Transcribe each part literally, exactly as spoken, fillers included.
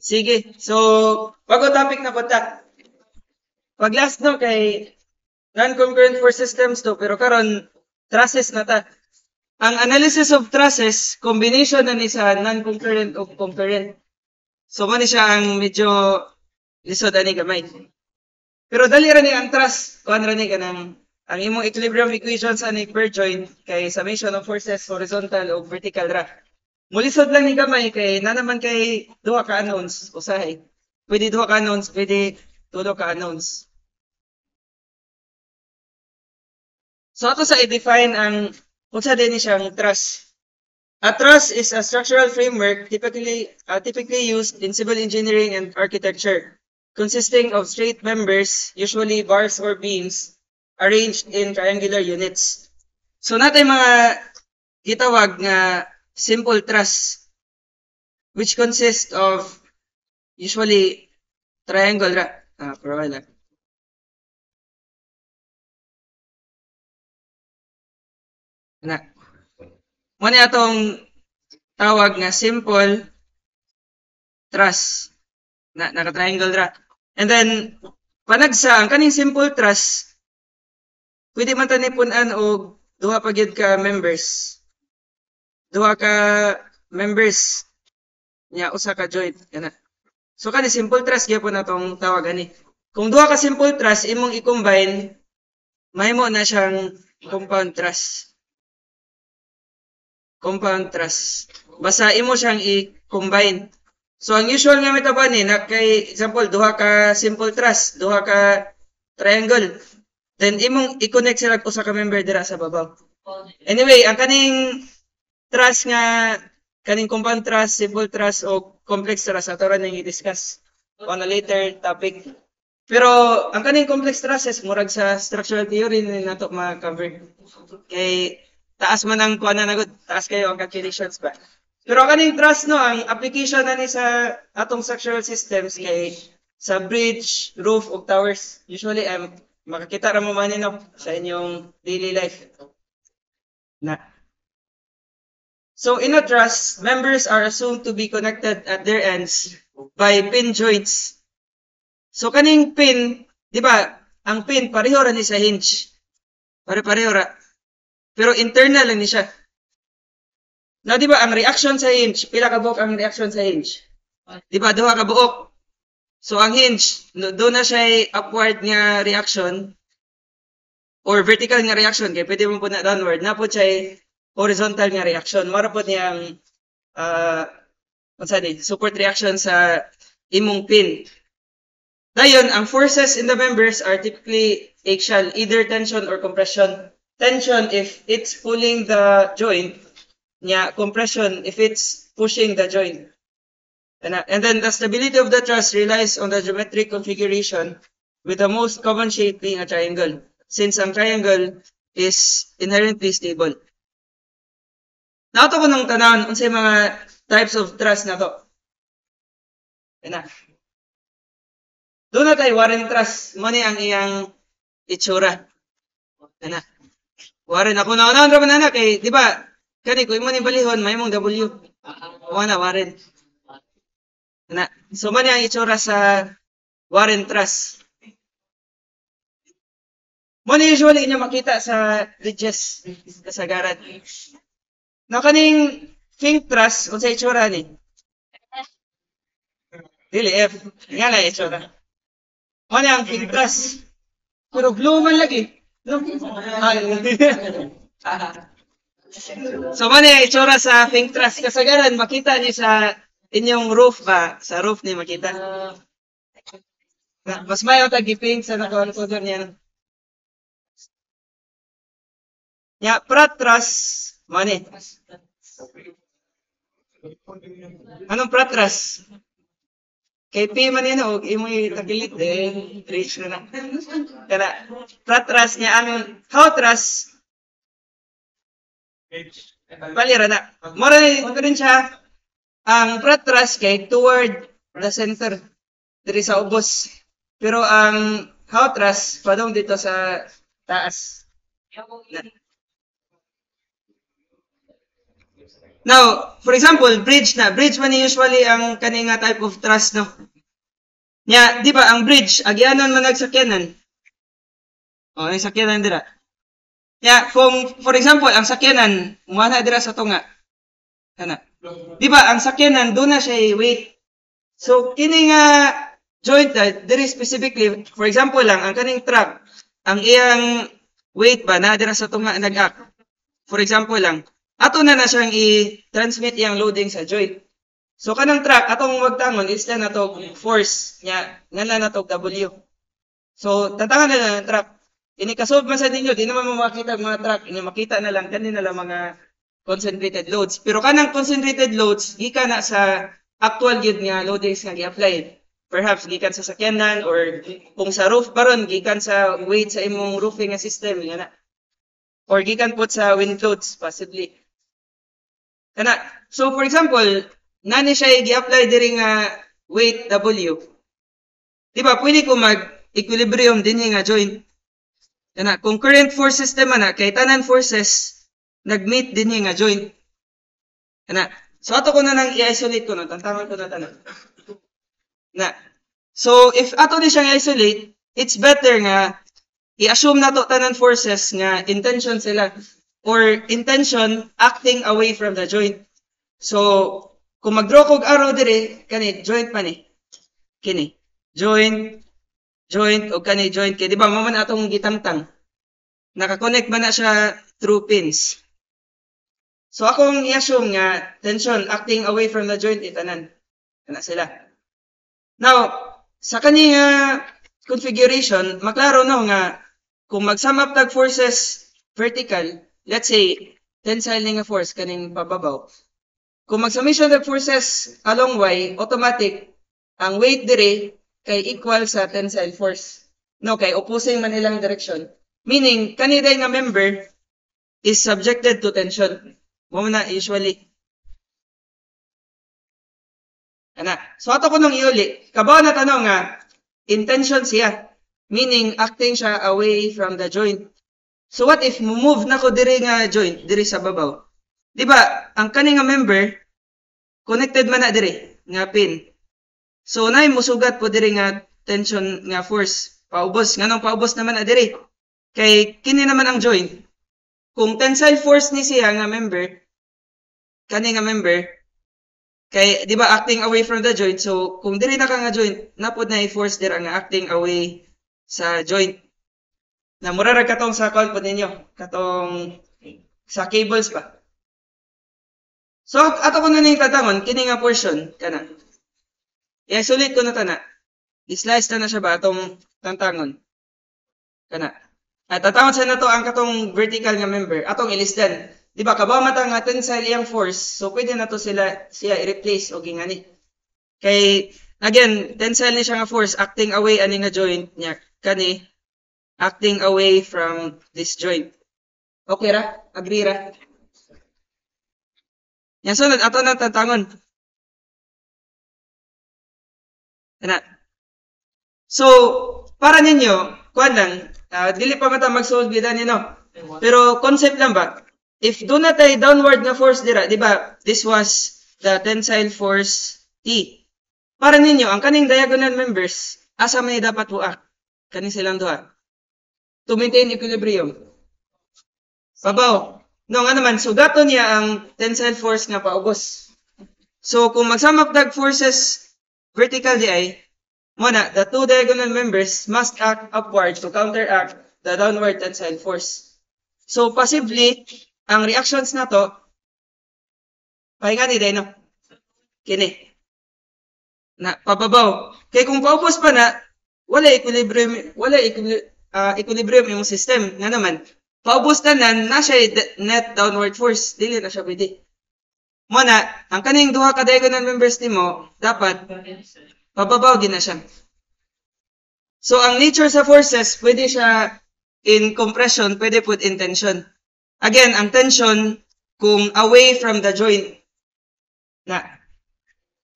Sige. So, bago topic na kontak. Pag last no kay non-concurrent force systems to, pero karon trusses na ta. Ang analysis of trusses, combination na ni sa non-concurrent o concurrent. So, man siya ang medyo lisod ani gamay. Pero dali ra ni ang truss, kuan ra ni kanang ang imong equilibrium equations ani per joint kay summation of forces horizontal o vertical ra. Mulisod lang ni gamay kay na naman kay duha ka unknowns usahay. Pwede duha ka unknowns, pwede tulo ka unknowns. So ato sa i-define ang unsa din siyang truss. A truss is a structural framework typically uh, typically used in civil engineering and architecture, consisting of straight members, usually bars or beams, arranged in triangular units. So natay mga gitawag nga simple truss, which consists of usually triangle ra. Ah, for a while, ah. Na. Muna atong tawag na simple truss. Na, naka-triangle ra. And then, panagsa, ang kaning simple truss, pwede man ta nipunan og duha pa gyud ka members. Duha ka members niya usa ka joint kana. So kani simple truss gyapon natong tawag ani. Kung duha ka simple truss imong i-combine mahimo na siyang compound truss. Compound truss. Basta imo siyang i-combine. So ang usual nga mitabani na kay example duha ka simple truss, duha ka triangle. Then imong i-connect sila usa ka member dira sa babaw. Anyway, ang kaning truss nga kaning compound truss, simple truss o complex truss ato ra ning i-discuss on a later topic. Pero ang kaning complex trusses murag sa structural theory ni nato ma-cover. Kay taas man ang kuana na gud, taas kayo ang calculations ba. Pero ang kaning truss no ang application na ni sa atong structural systems kay sa bridge, roof o towers. Usually um, makakita ra mo man no sa inyong daily life. Na So in a truss, members are assumed to be connected at their ends by pin joints. So kaning pin, di ba? Ang pin pareho ra ni sa hinge. Pare-pareho ra. Pero internal ni siya. Na di ba ang reaction sa hinge, pila ka buok ang reaction sa hinge? Di ba duha ka buok? So ang hinge, do na siya upward nga reaction or vertical nga reaction kay pwede mo po na downward. Na po siya horizontal nga reaction. Mara po niyang uh, support reaction sa imong pin. Dayon, ang forces in the members are typically axial, either tension or compression. Tension if it's pulling the joint, niya compression if it's pushing the joint. And, and then the stability of the truss relies on the geometric configuration, with the most common shape being a triangle, since ang triangle is inherently stable. Nato ko nang tanawon unsay mga types of truss na to. Kana. Doon na tayo Warren truss, mo ni ang iyang itsura. Kana. Warren ako na naon ra man ana kay di ba? Kani ko imo ni balihon may mong W. Wala Warren. Kana. So man ang itsura sa Warren truss. Mo ni usually inyo makita sa bridges kasagaran. Na kaning king truss unsay itsura ni? Dili F. Nga na itsura. Mo ni ang king truss. Pero blue man lagi. No? So mo ni ang itsura sa king truss kasagaran makita ni sa inyong roof ba? Sa roof ni makita. Na, mas mayo ta gipink sa nakaon-on niya. Ya, prat truss. Mani. Anong pratras? Kay P man yan o, imo'y tagilit eh. Rich na na. Kaya pratras niya, anong how truss? Palira na. Moray, ito rin siya. Ang pratras kay toward the center. Diri sa ubos. Pero ang how truss, padong dito sa taas. Na. Now, for example, bridge na. Bridge man usually ang kaning nga type of truss, no? Nya, di ba, ang bridge, agyanon man nagsakyanan. O, ang sakyanan dira. Nya, kung, for example, ang sakyanan, umana dira sa tunga. Kana. Di ba, ang sakyanan, doon na siya weight. So, kini nga joint, uh, diri specifically, for example lang, ang kaning truck, ang iyang weight ba, na dira sa tunga, nag-act. For example lang, ato na na siyang i-transmit yung loading sa joint. So, kanang track, atong magtangon, is na natog force niya, nga na natog W. So, tatangan na lang ang track. Inikasolve man sa ninyo, di naman makita mga track. Inimakita na lang, kanina lang mga concentrated loads. Pero kanang concentrated loads, gika na sa actual yun nga loadings nga i-apply. Perhaps, gikan sa sakyanan, or kung sa roof baron, gikan sa weight sa imong roofing nga system, nga na. Or gikan po sa wind loads, possibly. Kana. So, for example, nani siya i-apply diri nga weight W. Diba, pwede ko mag-equilibrium din nga joint. Kana. Kung current force system na, kay tanan forces, nag-meet din nga joint. Kana. So, ato ko na nang i-isolate ko na. Tantangan ko na tanong. Na. So, if ato ni siyang i-isolate, it's better nga i-assume na to tanan forces nga intention sila. Or intention acting away from the joint. So, kung mag-draw kog arrow dire, kani joint pa ni. Kini. Joint, joint, o kani joint. Kaya diba, maman atong gitangtang. Nakakonect ba na siya through pins. So, akong i-assume nga tension acting away from the joint, itanan. Kana sila. Now, sa kani nga configuration, maklaro no nga kung mag-sum up tag forces vertical, let's say, tensile nga force, kaning pababaw. Kung mag-summation ng forces along y, automatic, ang weight dire kay equal sa tensile force. No, kay opposing man ilang direction. Meaning, kaniday nga member is subjected to tension. Muna, usually. Ana. So, ato ko nung iuli. Kabaw na tanong nga, intention siya. Meaning, acting siya away from the joint. So what if move na ko diri nga joint diri sa babaw? Di ba? Ang kaning nga member connected man na diri nga pin. So nay musugat po diri nga tension nga force paubos nganong paubos naman na diri. Kay kini naman ang joint. Kung tensile force ni siya nga member kani nga member kay di ba acting away from the joint. So kung diri na ka nga joint napod na i-force diri nga acting away sa joint. Na murarag katong sa call po ninyo. Katong sa cables ba. So, ato ko na na yung tatangon. Kini nga portion. Kana. I-isolate ko na tana. I-slice na na siya ba atong tantangon. Kana. At tatangon siya na to ang katong vertical nga member. Atong ilisdan. Diba, kabaw mata nga tensile yung force. So, pwede na to sila siya i-replace o gingani. Kay, again, tensile ni siya nga force. Acting away ani nga joint niya. Kani. Acting away from this joint. Okay ra? Agree ra? Yan sunod, ato na tatangon. Ano? So, para ninyo, kuan lang, uh, dili pa mata mag-solve gita nino. Pero concept lang ba? If do na tayo downward nga force dira, di ba? This was the tensile force T. Para ninyo, ang kaning diagonal members, asa man dapat huak? Kaning silang duha. To maintain equilibrium. Babaw. No, nga naman, sugato niya ang tensile force nga paubos. So, kung magsama tag forces vertical di ay, muna, the two diagonal members must act upward to counteract the downward tensile force. So, possibly, ang reactions na to, pahinga ni Dino. Kini. Na, pababaw. Kaya kung paubos pa na, wala equilibrium, wala equilibrium, Uh, equilibrium yung system. Nga naman, paubos na nan, na siya net downward force. Dili na siya pwede. Muna, ang kaning duha ka diagonal members ni mo, dapat pababaw din na siya. So, ang nature sa forces, pwede siya in compression, pwede put in tension. Again, ang tension, kung away from the joint. Na.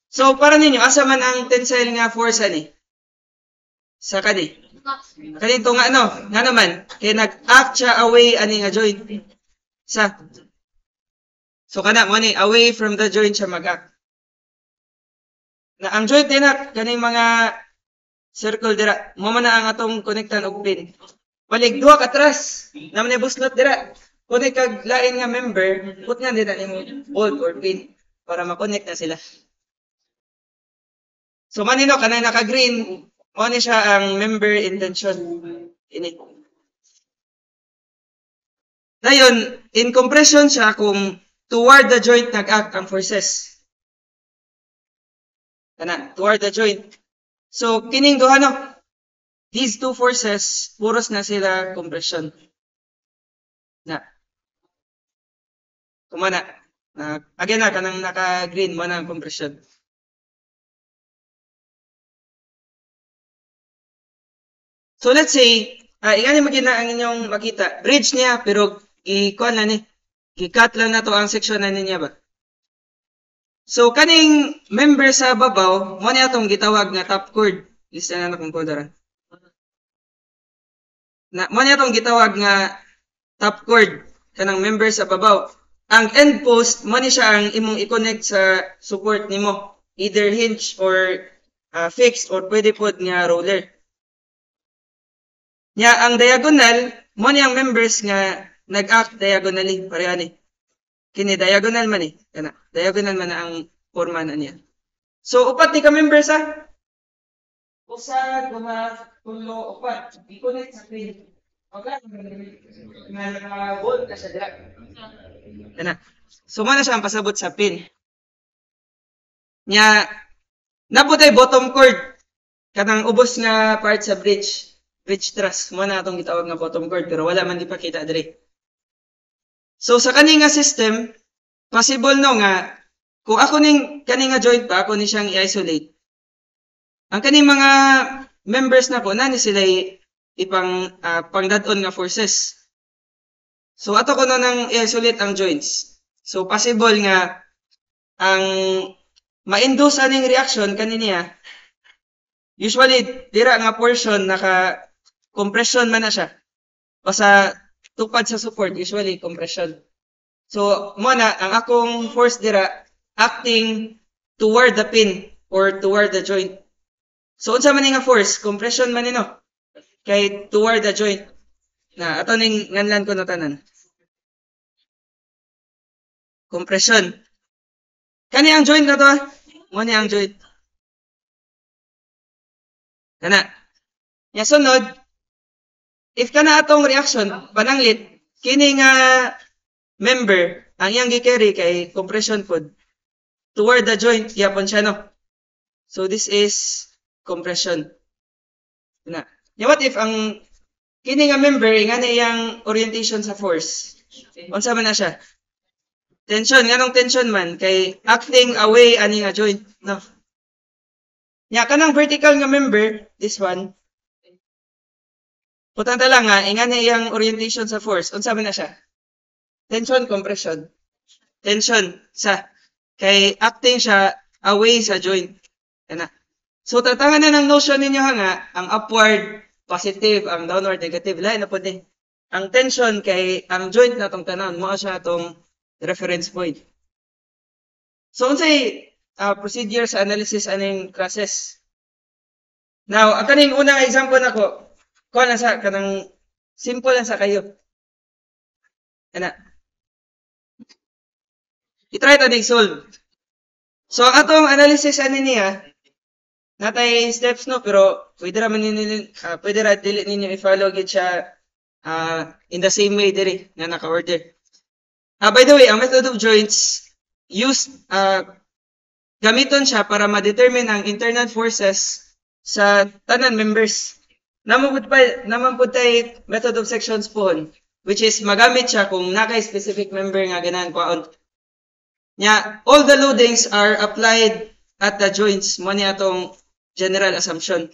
So, para ninyo, asa man ang tensile nga force ani? Sa kani? Kanito nga ano, nga naman, kaya nag-act siya away ani nga joint. Sa, So kana mo ni away from the joint siya mag-act. Na ang joint dinak ganing mga circle dira mo man ang atong konektan og pin. Balik duha ka atras na man buslot dira. Kunik kag lain nga member put nga dira nimo bolt or pin para ma-connect na sila. So manino kanay naka green mo ni siya ang member intention ini. Dayon, in compression siya kung toward the joint nag-act ang forces. Kana, toward the joint. So, kining duha no, these two forces, puros na sila compression. Na. Kumana. Na, again na, kanang naka-green mo na ang compression. So, let's say, ah, igani magina ang inyong makita. Bridge niya, pero i-con na ni. I-cut lang na to ang section na niya ba. So, kaning member sa babaw, mo niya itong gitawag na top chord. Lista na na kung kodaran. Na, mo niya itong gitawag na top chord. Kanang member sa babaw. Ang end post, mo niya siya ang imong i-connect sa support ni mo. Either hinge or uh, fixed or pwede po nga roller. Nya, ang diagonal, mo niyang members nga nag-act diagonally, pareha ni. Kini diagonal man eh. Kana, diagonal man na ang forma na niya. So, upat ni ka-members ha? Usa, guma, tulo, upat. I-connect sa pin. Okay. Nag-bolt na siya dira. Kana. So, mo na siya ang pasabot sa pin. Nya, naputay bottom chord. Kanang ubos nga part sa bridge. Bridge truss. Mo na itong gitawag na bottom chord pero wala man di pa kita dire. So sa kaninga system, possible no nga kung ako ning kaninga joint pa, ako ni siyang i-isolate. Ang kaning mga members na ko na ni sila ipang uh, pangdad-on nga forces. So ato ko no nang i-isolate ang joints. So possible nga ang ma-induce aning reaction kaniya. Usually dira nga portion naka compression man na siya. Basta tupad sa support, usually compression. So, muna, ang akong force dira, acting toward the pin or toward the joint. So, unsa man nga force? Compression man ino. Kay toward the joint. Na, ato ning nganlan ko na tanan. Compression. Kani ang joint na to? Muna ang joint. Kana. Nya sunod, if kana atong reaction pananglit kini nga member ang iyang gi-carry kay compression pod toward the joint yapon siya no. So this is compression na. Yeah, what if ang kini nga member ngana iyang orientation sa force unsa man na siya? Tension, nganong tension man kay acting away ani nga joint no. Nya yeah, kanang vertical nga member this one putanta lang nga, ingan niya iyang orientation sa force. Unsa man na siya? Tension, compression. Tension, sa. Kay acting siya away sa joint. Kana. So, tatangan na ng notion ninyo ha nga, ang upward, positive, ang downward, negative. Lain na po din. Ang tension kay ang joint na itong tanawon, mao siya itong reference point. So, unsay uh, procedure sa analysis aning trusses. Now, ang kaning unang example na ko, kung lang sa, kanang simple lang sa kayo. Ana. I-try ito na-solve. So, ang atong analysis ano niya, natay steps no, pero pwede raman ninyo, uh, pwede raman dili ninyo i-follow git siya uh, in the same way diri na naka-order. Uh, by the way, ang method of joints, use, uh, gamiton siya para ma-determine ang internal forces sa tanan members. Naman po tayo method of sections po, which is magamit siya kung naka-specific member nga ganaan kwaon. Nya, all the loadings are applied at the joints. Mo niya itong general assumption.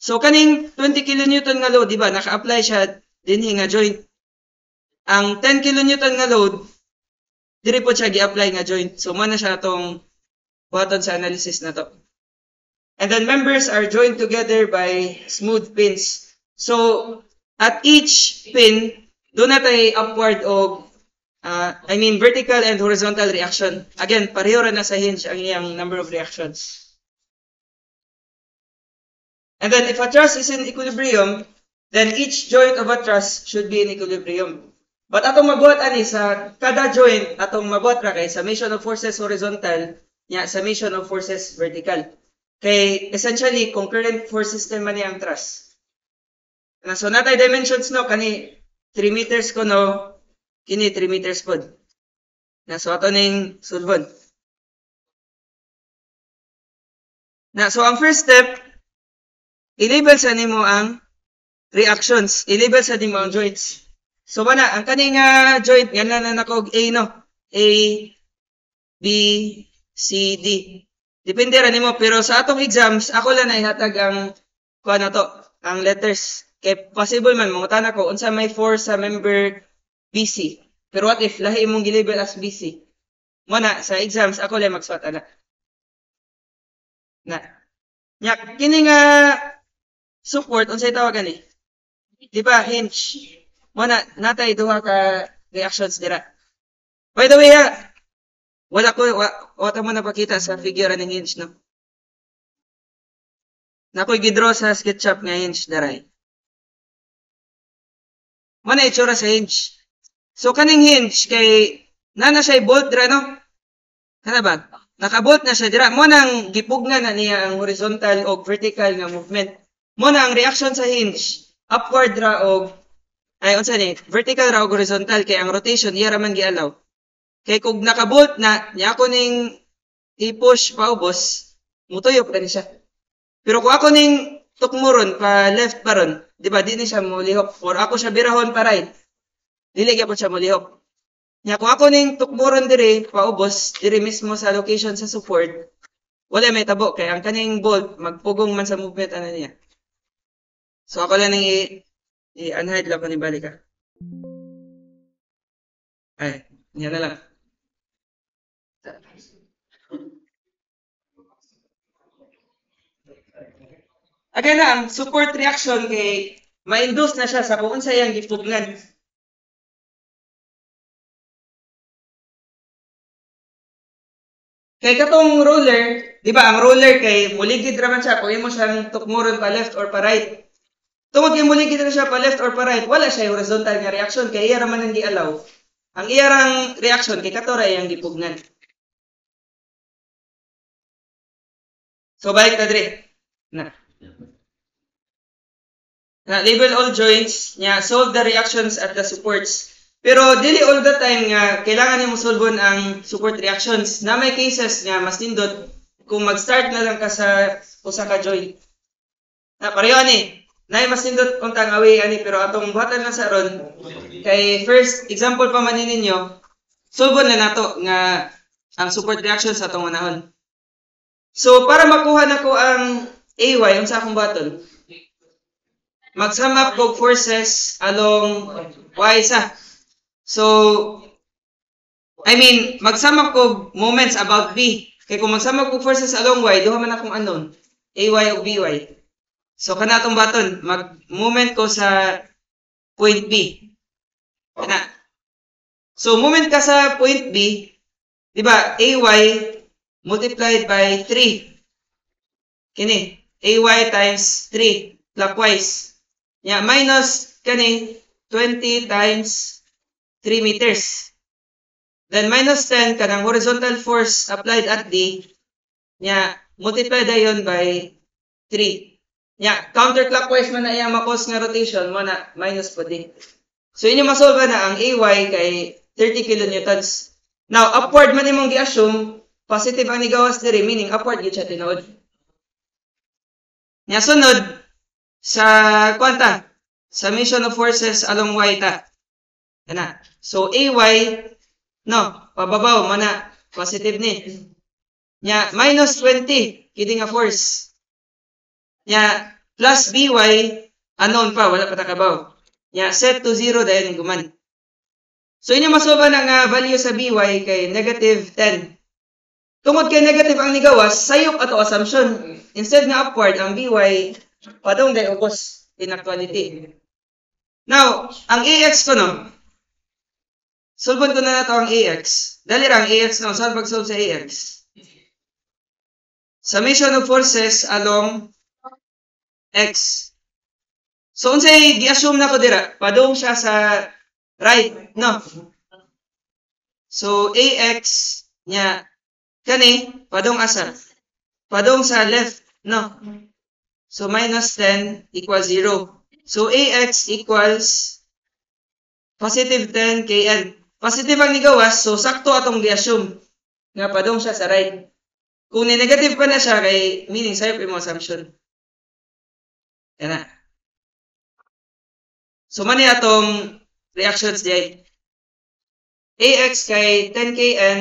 So, kaning twenty kilonewton nga load, diba, naka-apply siya din nga joint. Ang ten kilonewton nga load, diri po siya gi-apply nga joint. So, mo na siya itong button sa analysis na to. And then members are joined together by smooth pins. So, at each pin, doon na tayo upward o Uh, I mean, vertical and horizontal reaction. Again, pareho rin na sa hinge ang iyang number of reactions. And then, if a truss is in equilibrium, then each joint of a truss should be in equilibrium. But atong mabuhat ani sa kada joint, atong mabuhat ra kay summation of forces horizontal, nya summation of forces vertical. Kay essentially, concurrent force system man ang truss. So, natay dimensions no, kani three meters ko no, kini three meters pod. Na so ato ning sulbon. Na so ang first step, i-label sa nimo ang reactions, i-label sa nimo ang joints. So mana ang kaning uh, joint ngalan na nako A no, A B C D. Depende ra nimo pero sa atong exams ako lang naihatag ang kuan na to, ang letters. Kay possible man mangutan ako unsa may force sa member B C. Pero what if lahi imong gilabel as B C? Muna, sa exams, ako lang mag-swat, ana. Na. Nyak, kini nga support, unsay tawagan eh. Di ba, hinge. Muna, natay duha ka reactions dira. By the way, ha, wala ko, wa, wata mo napakita sa figure ng hinge, no? Nako'y gidraw sa SketchUp nga hinge daray. Muna, itsura sa hinge. So, kaning hinge, kay, na na siya'y bolt dira, no? Kana ba? Nakabolt na siya dira. Muna ang gipugna na niya ang horizontal o vertical nga movement. Muna ang reaction sa hinge, upward ra o, ay, unsa ni, vertical ra o horizontal, kay ang rotation, iya raman gialaw. Kay kung nakabolt na, niya ako ning i-push paubos, mutuyok na niya. Pero kung ako ning tukmuron pa left pa ron, di ba, di ni siya mulihok. Or ako siya birahon pa right, diligya po siya mulihok. Nya kung ako ning tukboron dire, paubos, dire mismo sa location sa support, wala may tabo. Kaya ang kaning bolt, magpugong man sa movement, ano niya. So ako lang nang i-unhide lang ko ni Balika. Ay, niya na lang. Again na, ang support reaction kay ma-induce na siya sa kung unsayang gipugnan. Kay katong roller, di ba, ang roller kay muligid raman siya, kung mo siyang tukmuron pa left or pa right. Tungod kay muligid na siya pa left or pa right, wala siya horizontal nga reaction, kay iya raman ang di-allow. Ang iya rang reaction, kay katora ay ang gipugnan. So, balik na dire. Na. Na, label all joints, nya, solve the reactions at the supports. Pero dili all the time nga kailangan nimo solvon ang support reactions. Na may cases nga mas nindot kung mag-start na lang ka sa usa ka joint. Na pareho ani. Na mas nindot kung tang away ani pero atong buhatan na sa ron kay first example pa man ninyo, solvon na nato nga ang support reactions sa atong manahon. So para makuha nako ang A Y unsa akong buhaton? Mag-sum up og forces along y sa. So, I mean, magsama ko moments about B. Kaya kung magsama ko forces along Y, duha man akong anon, A Y o B Y. So, kana itong baton, mag-moment ko sa point B. Kana. So, moment ka sa point B, di ba, A Y multiplied by three. Kini, A Y times three, clockwise. Yeah, minus, kani, twenty times three meters. Then minus ten kanang horizontal force applied at D nya multiply dayon by three. Nya counterclockwise man na iya ma-cause nga rotation mo na minus po D. So inyo masolve na ang A Y kay thirty kilonewtons. Now upward man imong gi-assume positive ang nigawas diri meaning upward gyud siya tinuod. Nya sunod sa kwanta summation of forces along Y ta. Ana. So, A Y, no, pababaw, mana, positive ni. Nya, minus twenty, kidding a force. Nya, plus B Y, unknown pa, wala patakabaw. Nya, set to zero, dahil yung guman. So, inyo masuba ng uh, value sa B Y kay negative ten. Tungod kay negative ang nigawas, sayop ato assumption. Instead na upward, ang B Y, padong dahil ubos in actuality. Now, ang A X ko, no, Solve ko na na ito ang A X. Dali lang, A X na. Saan mag-solve sa A X? Summation of forces along X. So, unsay gi-assume na ko dira. Padung siya sa right, no? So, A X niya, kani, padung asa. Padung sa left, no? So, minus ten equals zero. So, A X equals positive ten K N. Positive ang nigawas, so sakto atong gi-assume nga padung siya sa right. Kung ni-negative pa na siya, kay meaning sayo yung assumption. Yan na. So, mani atong reactions diay. A X kay ten K N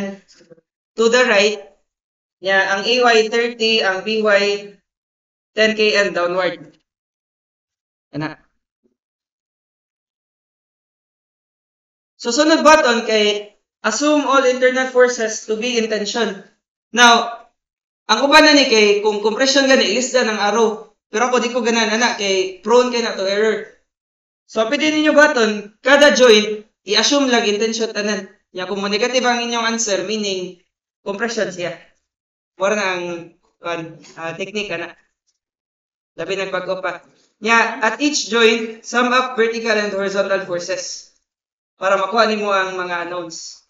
to the right. Yeah, ang A Y thirty, ang B Y ten K N downward. Yan na. So, sunod button kay assume all internal forces to be in tension. Now, ang uban na ni kay kung compression gani, ilista ng arrow. Pero ako di ko ganan, anak, kay prone kay na to error. So, pwede ninyo button, kada joint, i-assume lang intention tanan. Yan, kung negative ang inyong answer, meaning compression siya. More na ang uh, technique, na. Labi nagbago pa. Yan, at each joint, sum up vertical and horizontal forces. Para makuha ni mo ang mga unknowns.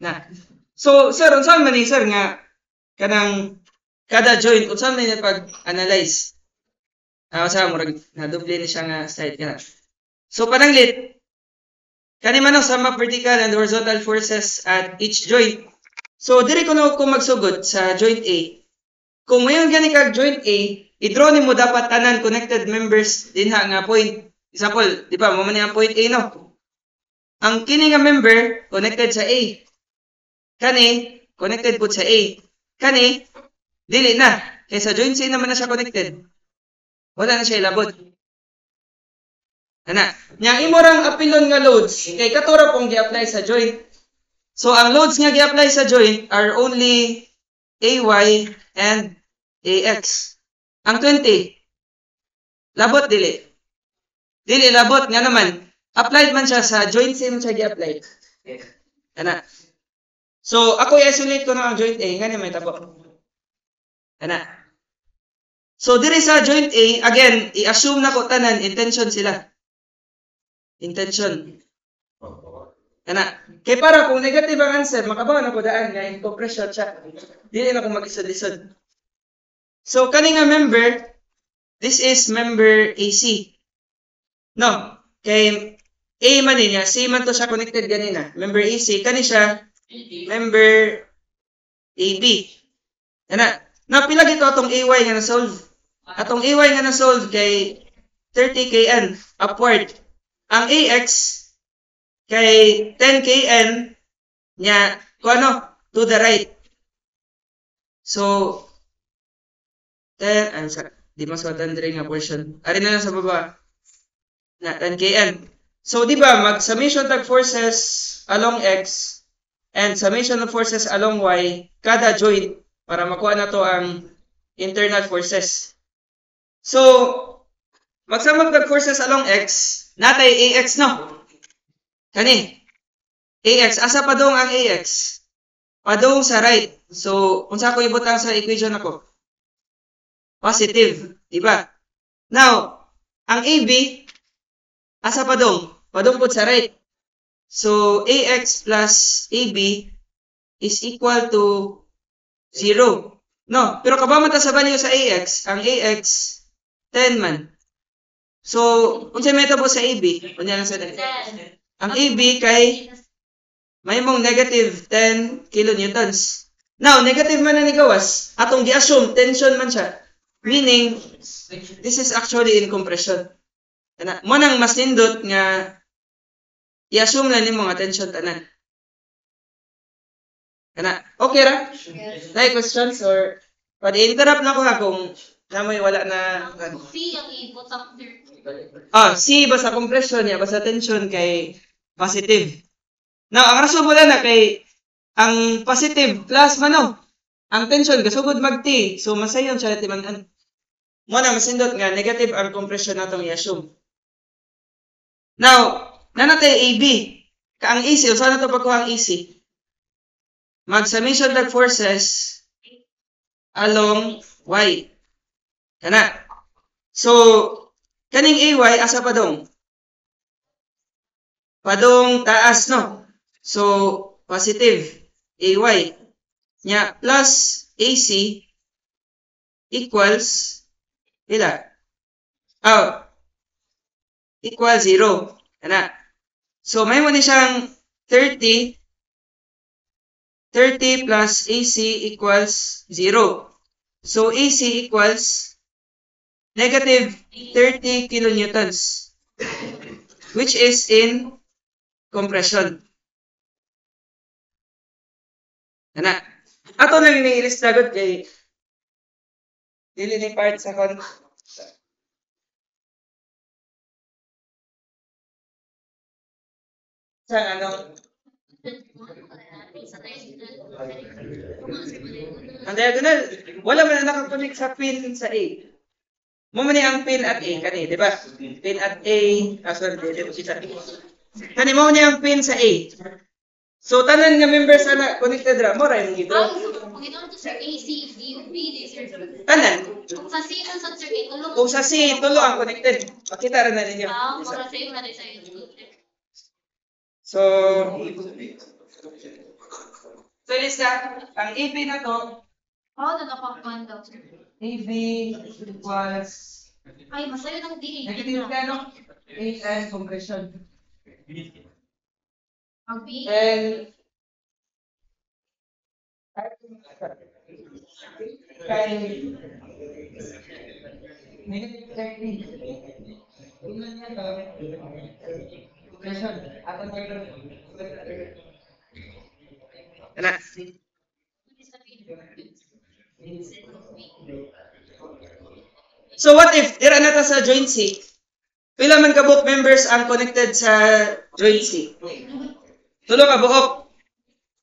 Na. So, sir, unsan man ni sir nga, kanang kada joint, unsan man ni pag-analyze. Ah, sa murag nadoble ni siya nga side kana. So pananglit kani man ang sum of vertical and horizontal forces at each joint. So dire ko na ko magsugod sa joint A. Kung mayon gani kag joint A, i-draw nimo dapat tanan connected members dinha nga point. Example, di ba mo man ang point A no. Ang kini nga member connected sa A. Kani connected pud sa A. Kani dili na kaysa joint C naman na siya connected. Wala na siya ilabot. Ana, nya imorang apilon nga loads kay katura pong gi-apply sa joint. So ang loads nga gi-apply sa joint are only A Y and A X. Ang twenty labot dili. Dili labot nga naman. Applied man siya sa joint C man siya gi-apply. Ana. So ako i-isolate ko na ang joint A ngani may tapo. Ana. So, dire sa joint A, again, i-assume na ko tanan, intention sila. Intention. Kana. Kaya para kung negative ang answer, makabawa na ko daan nga in compression siya. Dili na ko mag-isod-isod. So, kaninga member, this is member A C. No. Kay A man niya, C man to siya connected ganina. Member A C, kani siya, member A B. Kana. Napilagi ko itong A Y nga na-solve. Atong A Y nga na-solve kay thirty K N upward. Ang A X kay ten K N niya, kung ano, to the right. So, ten, ay, sorry, di maswatan rin nga portion. Ari na lang sa baba. Na, ten K N. So, di ba, mag-summation tag forces along X and summation of forces along Y, kada joint para makuha na to ang internal forces. So, mag-sum up ng forces along X, natay A X, no? Kani? A X. Asa pa doon ang A X? Pa doon sa right. So, unsa ko ibutang sa equation ako? Positive. Diba? Now, ang A B, asa pa doon? Pa doon po sa right. So, A X plus A B is equal to zero. No, pero kabama ta sa value sa A X, ang A X ten man. So, unsay metabo sa A B? Unya lang sa ang A B kay may mong negative ten kilonewtons. Now, negative man na nigawas, atong gi-assume tension man siya. Meaning, this is actually in compression. Mo nang mas nindot nga i-assume na nimo nga tension tanan. Kana. Okay ra? Yes. Like questions or pag-interrupt na ko ha kung namoy wala na. C ang ibutang thirty. Ah, C basta compression niya, basta tension kay positive. Now, ang rason wala na kay ang positive plus mano. Ang tension gasugod mag-T. So, masayon siya natin man. Mo na masindot nga negative ang compression natong i-assume. Now, nanatay A B. Kaang easy, usa na to pagkuhang easy. Mag-summation of forces along y. Kana. So, kaning ay asa padong? Padong taas, no? So, positive ay nya plus ac equals ila. Oh, equal zero. Kana. So, may mo ni siyang thirty. thirty plus ac equals zero. So, ac equals negative thirty kilonewtons, which is in compression. Kana. Ato na giniilis dagot kay dili ni part sa kon. Sa ano? Ang diagonal, wala man na nakakonik sa pin sa A. Mumuni ang pin at A kani, di ba? Pin at A, kaso dili mo siya. Kani mo ni ang pin sa A. So tanan nga members ana connected ra mo ra imong gito. Kung ginawa to sa A, C, D, U, P, D, sir. Tanan. Kung sa C ang sa circuit tulo. Kung sa C tulo ang connected. Makita ra na ninyo. Ah, para sa iyo na sa iyo. So, so ilis na, ang A B na to. Oo, nagkakakwan daw. A B equals... Ay, masayo ng D. Negative na, no? A and compression. Ang B? And... Negative thirty. Ilan niya to? Compression. Ako na ito. Kana. So what if dira na ta sa joint C? Pila man ka buok members ang connected sa joint C? Tulo ka buok.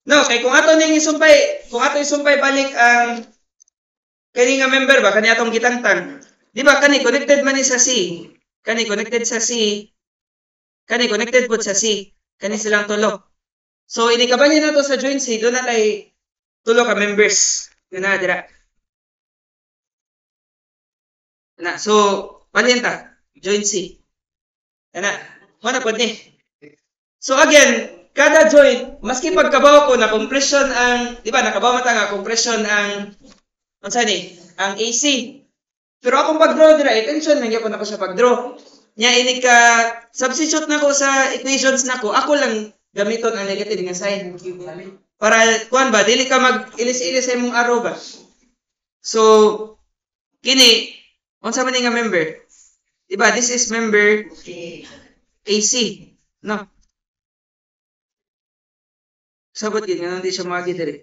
No, kay kung ato ning isumpay, kung ato isumpay balik ang kani nga member ba kani atong gitangtang. Di ba kani connected man ni sa C? Kani connected sa C. Kani connected pud sa C. Kani silang tulo. So, inikabanyan na to sa joint C, doon na tayo tulo ka members. Doon na, dira. Na, so, panyan ta, joint C. Na, wala po ni. So, again, kada joint, maski pagkabaw ko na compression ang, di ba, nakabaw mata nga, compression ang, ano saan eh, ang A C. Pero akong pag-draw, dira, attention, nangyay po na ko siya pag-draw. Nya, inika, substitute na ko sa equations na ko, ako lang, gamiton ang negative nga sign para kuan ba dili ka mag-ilis-ilis sa imong arrow ba. So kini unsa man nga member, di ba? This is member A C, no? Sabot gid nga di siya maagi diri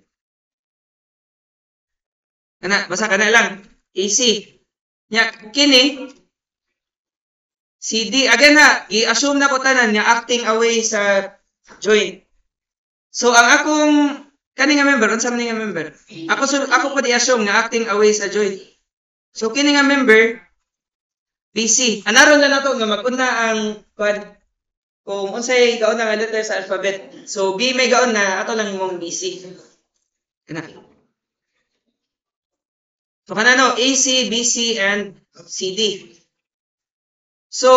ana, basa kana lang A C nya kini C D. Again ha, i-assume na ko tanan nga acting away sa join. So ang akong kani nga member, unsa man nga member? Ako so, ako pud i-assume nga acting away sa join. So kini nga member B C. Anaron na nato nga mag-una ang kuan kung unsay gaon nga letter sa alphabet. So B may gaon na, ato lang imong B C. Kana. So kana no A C, B C and C D. So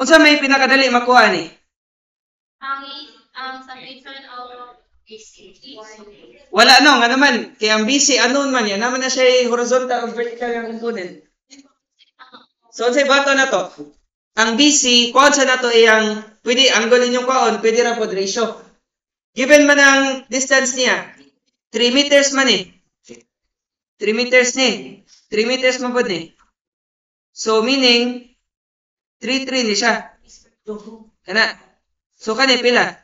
unsa may pinakadali makuha ni? Eh? Ang ang summation of B C. Wala no, nga naman. Kaya ang B C, anon man yan. Naman na siya horizontal o vertical yung component. So, unsay bato na to? Ang B C, kuhaan siya na to ay ang, pwede, angle ninyong kuhaan, pwede ra pod ratio. Given man ang distance niya, three meters man eh. three meters ni. three meters man po ni. So, meaning, three three ni siya. Kana. So, kani pila?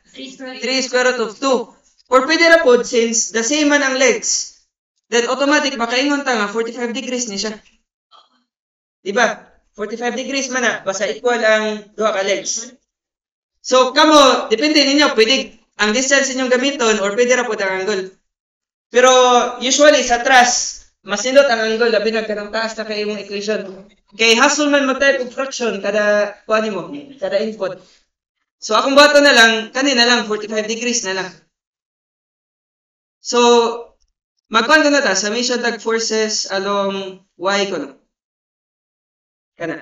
three square root of two. Or pwede ra pod, since the same man ang legs, then automatic, makaingon ta nga, forty-five degrees ni siya. Diba? forty-five degrees man na, basta equal ang duha ka legs. So, kamo, depende ninyo, pwede ang distance ninyong gamiton, or pwede ra pod ang angle. Pero, usually, sa truss, mas nindot ang angle, labi na kanang taas na kayo mong equation. Kay hassle man mag-type of fraction kada, kuha ni mo, kada input. So, akong bato na lang, kanina lang, forty-five degrees na lang. So, magkuhan ko na ta, summation tag forces along y ko na. Kana.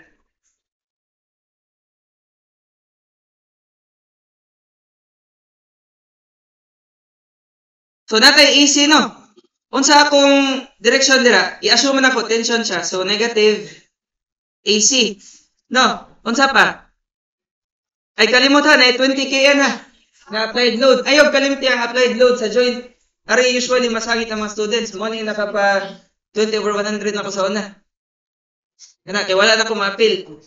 So, natay easy, no? Unsa akong direksyon dira, i-assume na ko, tension siya. So, negative A C. No, unsa pa? Ay, kalimutan, ay twenty K na. Na applied load. Ayaw, kalimutan ang applied load sa joint. Ari, usually, masakit ang mga students. Morning, nakapa twenty over one hundred na ko sa una. Kaya wala na kumapil.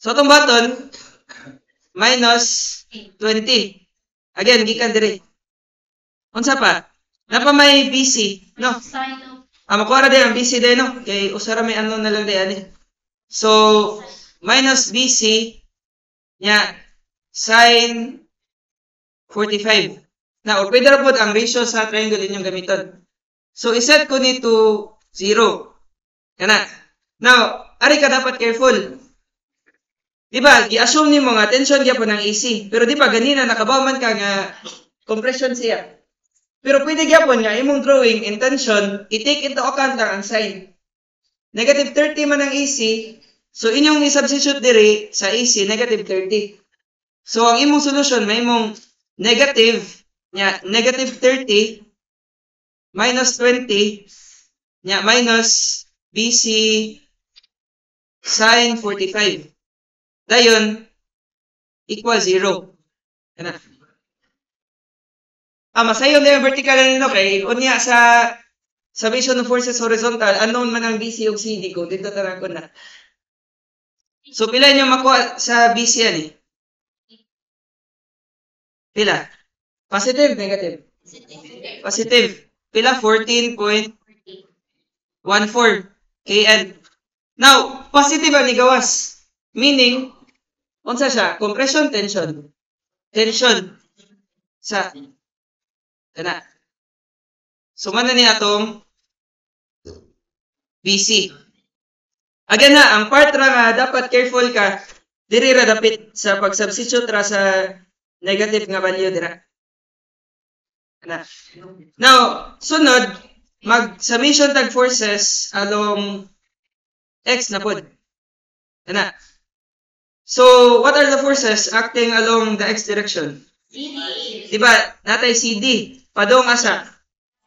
So, itong button, minus twenty. Again, gikan dire. Unsa pa? Napa may B C, no? Ah, makuha din ang B C din, no? Kaya usara may ano na lang din. So, minus B C, niya, sine forty-five. Na, or pwede po ang ratio sa triangle inyong gamiton. So, iset ko ni to zero. Yan na. Now, ari ka dapat careful. Diba, i-assume ni mo nga, tension niya po ng A C. Pero diba, ganina, nakabauman ka nga, compression siya. Pero pwede gyapon nga, imong drawing intention, i-take into account lang ang sign. Negative thirty man ang A C, so inyong i-substitute diri sa A C, negative thirty. So, ang imong solution, may imong negative, nya, negative thirty minus twenty nya, minus B C sine forty-five. Dayon equal zero. Kana. Ah, masayon na yung vertical line nino kay unya sa summation of forces horizontal, unknown man ang B C ug C D ko, dito tarang ko na. So, pila niyo makuha sa B C yan eh? Pila? Positive, negative? Positive. Pila? fourteen point one four Kn. Now, positive ang igawas. Meaning, unsa siya? Compression, tension. Tension. Sa, kana. So, man na niya itong B C. Again na, ang part ra nga, dapat careful ka, diri ra dapit sa pag-substitute ra sa negative nga value dira. Kana. Now, sunod, mag-summation tag forces along x na pod. Kana. So, what are the forces acting along the x direction? C D. Diba, natay C D. Padong asa?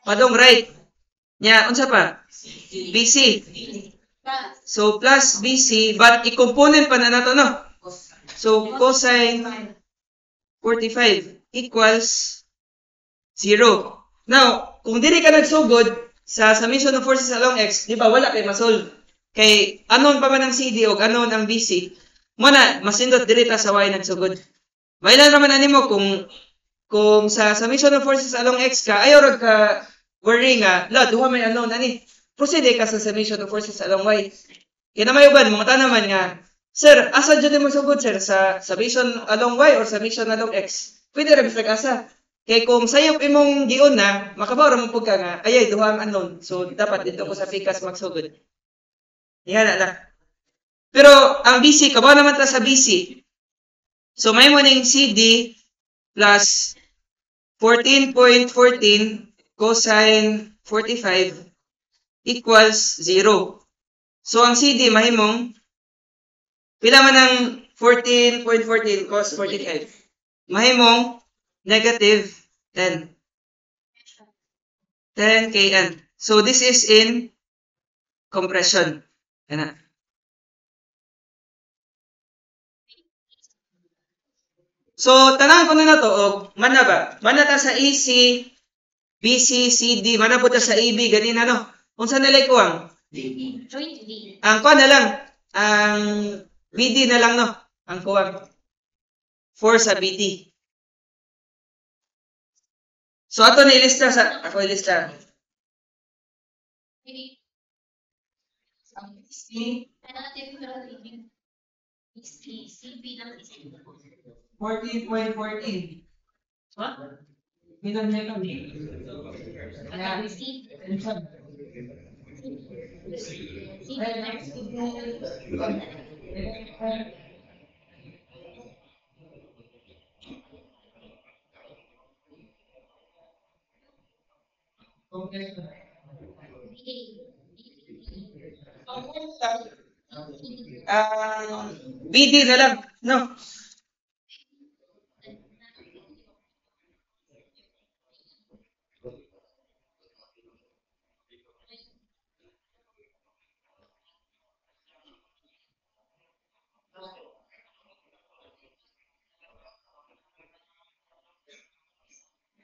Padong right. Nya, unsa pa? B C. So, plus B C, but i-component pa na nato, no? So, cosine forty-five equals zero. Now, kung dili ka nagsugod sa summation of forces along x, diba, wala kay masolve. Kay, anon pa man ang C D o anon ang B C? Muna, masindot dirita sa y nagsugod. Mailan naman ani mo kung kung sa summation of forces along x ka, ayaw rag ka worry nga, la, duha may unknown ani. Proceed ka sa summation of forces along y. Kaya na mayuban, mga tanaman nga, sir, asa dyan mo sugod, sir, sa summation along y or summation along x? Pwede rin sa asa. Kaya kung sayop imong giyon na, makabaw ramupog ka nga, ayay, duha ang unknown. So, dapat dito ko sa pikas magsugod. Yan na. Pero ang B C, kabaw naman ta sa B C. So may mo ng C D plus fourteen point one four cosine forty-five equals zero. So ang C D, mahimong, pila man ang fourteen point one four cos forty-five? Mahimong negative ten. ten K N. So this is in compression. Yan na. So, tanang ko na na to, og, mana ba? Mana ta sa A C, B C, C D, mana po ta sa A B, ganina, no? Kung saan nalay ko ang? B D. Ang kuha na lang, ang B D na lang, no? Ang kuha. four sa B D. So, ato na ilista sa, ako ilista. fourteen point one four. What? Minum niya kami. Ayan. Ah, B D na lang, no?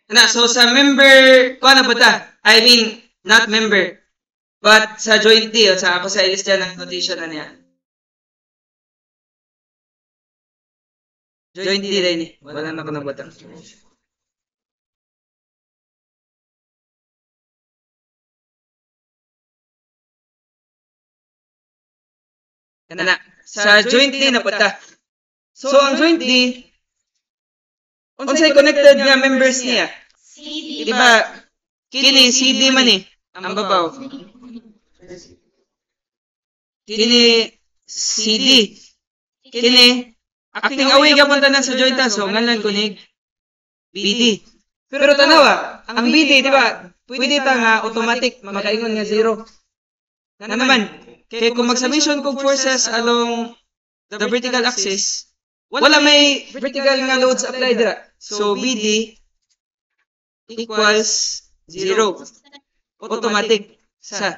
Na, so sa member, ko na ba ta? I mean, not member. But sa joint D, o sa ako sa I S D ng notation na niya. Joint D rin eh. Wala na ako na butang. Na, sa joint D na bata. So ang joint D, unsay connected nga members niya? C D. Diba? Kini C D man eh. Ang babaw. Kini C D. Kini acting away ka punta na sa jointa. So, ngalan ko ni B D. Pero tanawa, ang B D, diba? Pwede ta nga automatic makaingon nga zero. Na naman, kaya kung mag-submission kong forces along the vertical axis, wala may vertical nga loads applied dira. So, B D equals zero. Automatic. Sa.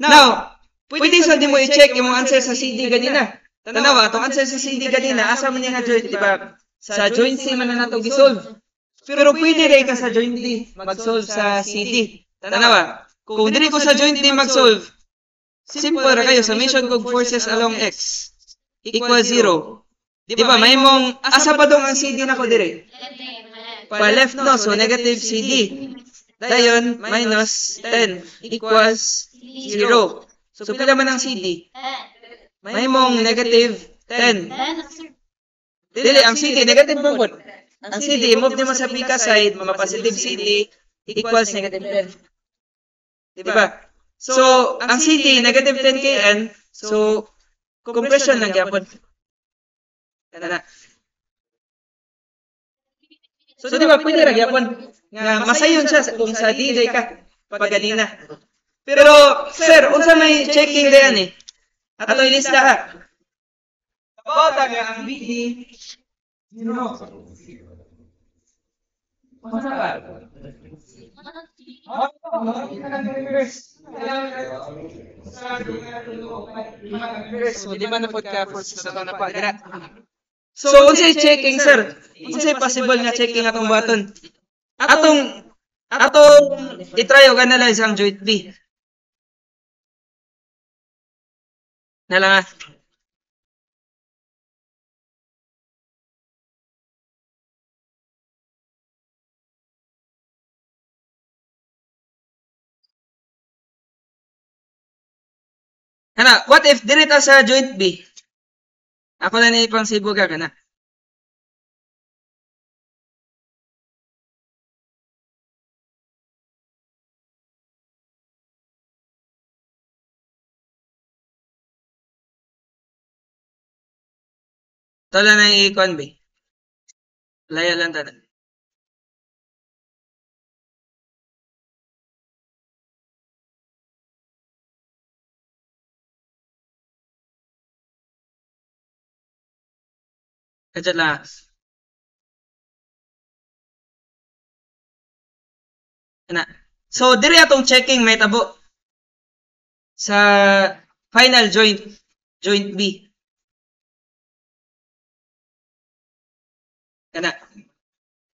Now, pwede sa di mo i-check yung answer sa C D ganina. Tanawa, itong answer sa C D ganina, asa mo niya nga joint, diba? Sa joint C man na nato gisolve. Pero pwede rin ka sa joint D mag-solve sa C D. Tanawa, kung hindi ko sa joint D mag-solve, simple ra kayo, summation kong forces along X equal zero. Diba, may mong, asa pa dong ang C D na ko dire? Pa left no, so negative C D. Dayon, minus ten equals zero. So, pila man ang C D? May mong negative ten. Dili, ang C D, negative mong ang C D, move din mo sa pika side, mga positive C D equals negative ten. Diba? So, ang C D, negative ten K N, so, compression lang yapon. Tana na. So, so diba, pwede lang yapon. Nga, masayon siya kung sa D J ka pagganina. Pero, sir, unsa may checking na yan eh. Ato ilista ha. Kapauta nga ang B D. Zero. Masa ba? So, di ba na po ka forces na na pagdira? So, unsay checking, sir? Unsay possible nga checking atong button? Atong, atong, i-try o analyze ang joint B. Nala nga. Hana, what if direta sa joint B? Ako na na ipang sibo ka ka na. Tala na i-convey. Laya lang tala. Kachat lang. Ana. So, diri atong checking may tabo sa final joint, joint B. Kana.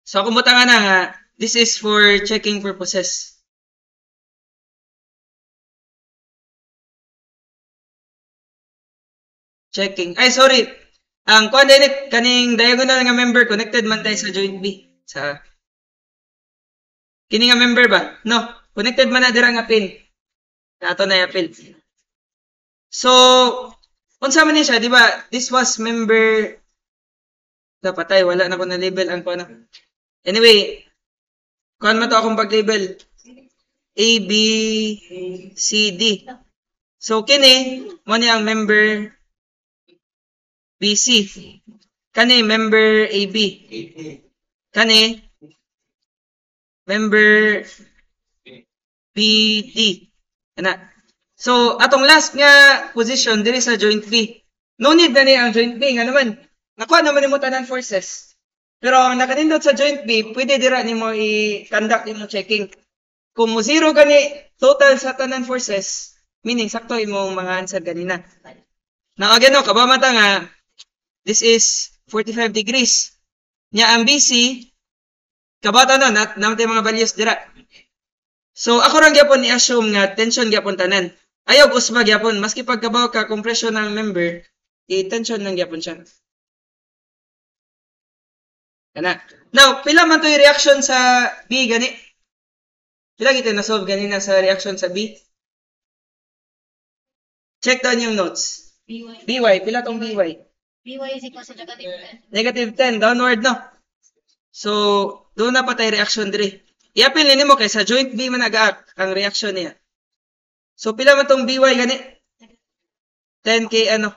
So, ako butangan na nga, this is for checking purposes. Checking. Ay, sorry. Ang kuan din kaning diagonal nga member connected man tayo sa joint B. Sa kini nga member ba? No, connected man na dira nga pin. Ato na ya pin. So, unsa man ni siya, di ba? This was member napatay, wala na ko na label ang kuan. Anyway, kuan man to akong pag-label A B C D. So kini mo ni ang member B C. Kani member A B. Kani member B D. Kana. So, atong last nga position, diri sa joint B. No need na niya ang joint B. Nga naman, nakuha naman yung tanan forces. Pero ang nakanindot sa joint B, pwede dira ni mo i-conduct yung checking. Kung mo zero gani, total sa tanan forces, meaning sakto yung mga answer ganina. Now, again, no, kabamata nga, this is forty-five degrees. Nya ang B C, kabata no, nat namatay mga values dira. So, ako lang gyapon i-assume nga tension gyapon tanan. Ayaw usma gyapon, maski pagkabaw ka compression ng member, i-tension lang gyapon siya. Kana. Now, pila man to yung reaction sa B gani? Pila kita na-solve ganina sa reaction sa B? Check down yung notes. B Y. B Y, pila tong B Y? B Y is equal sa negative ten. Negative ten, downward no? So, doon na patay reaction diri. I-appel nini mo kay sa joint B man nag-act ang reaction niya. So, pila man tong B Y gani? ten K ano?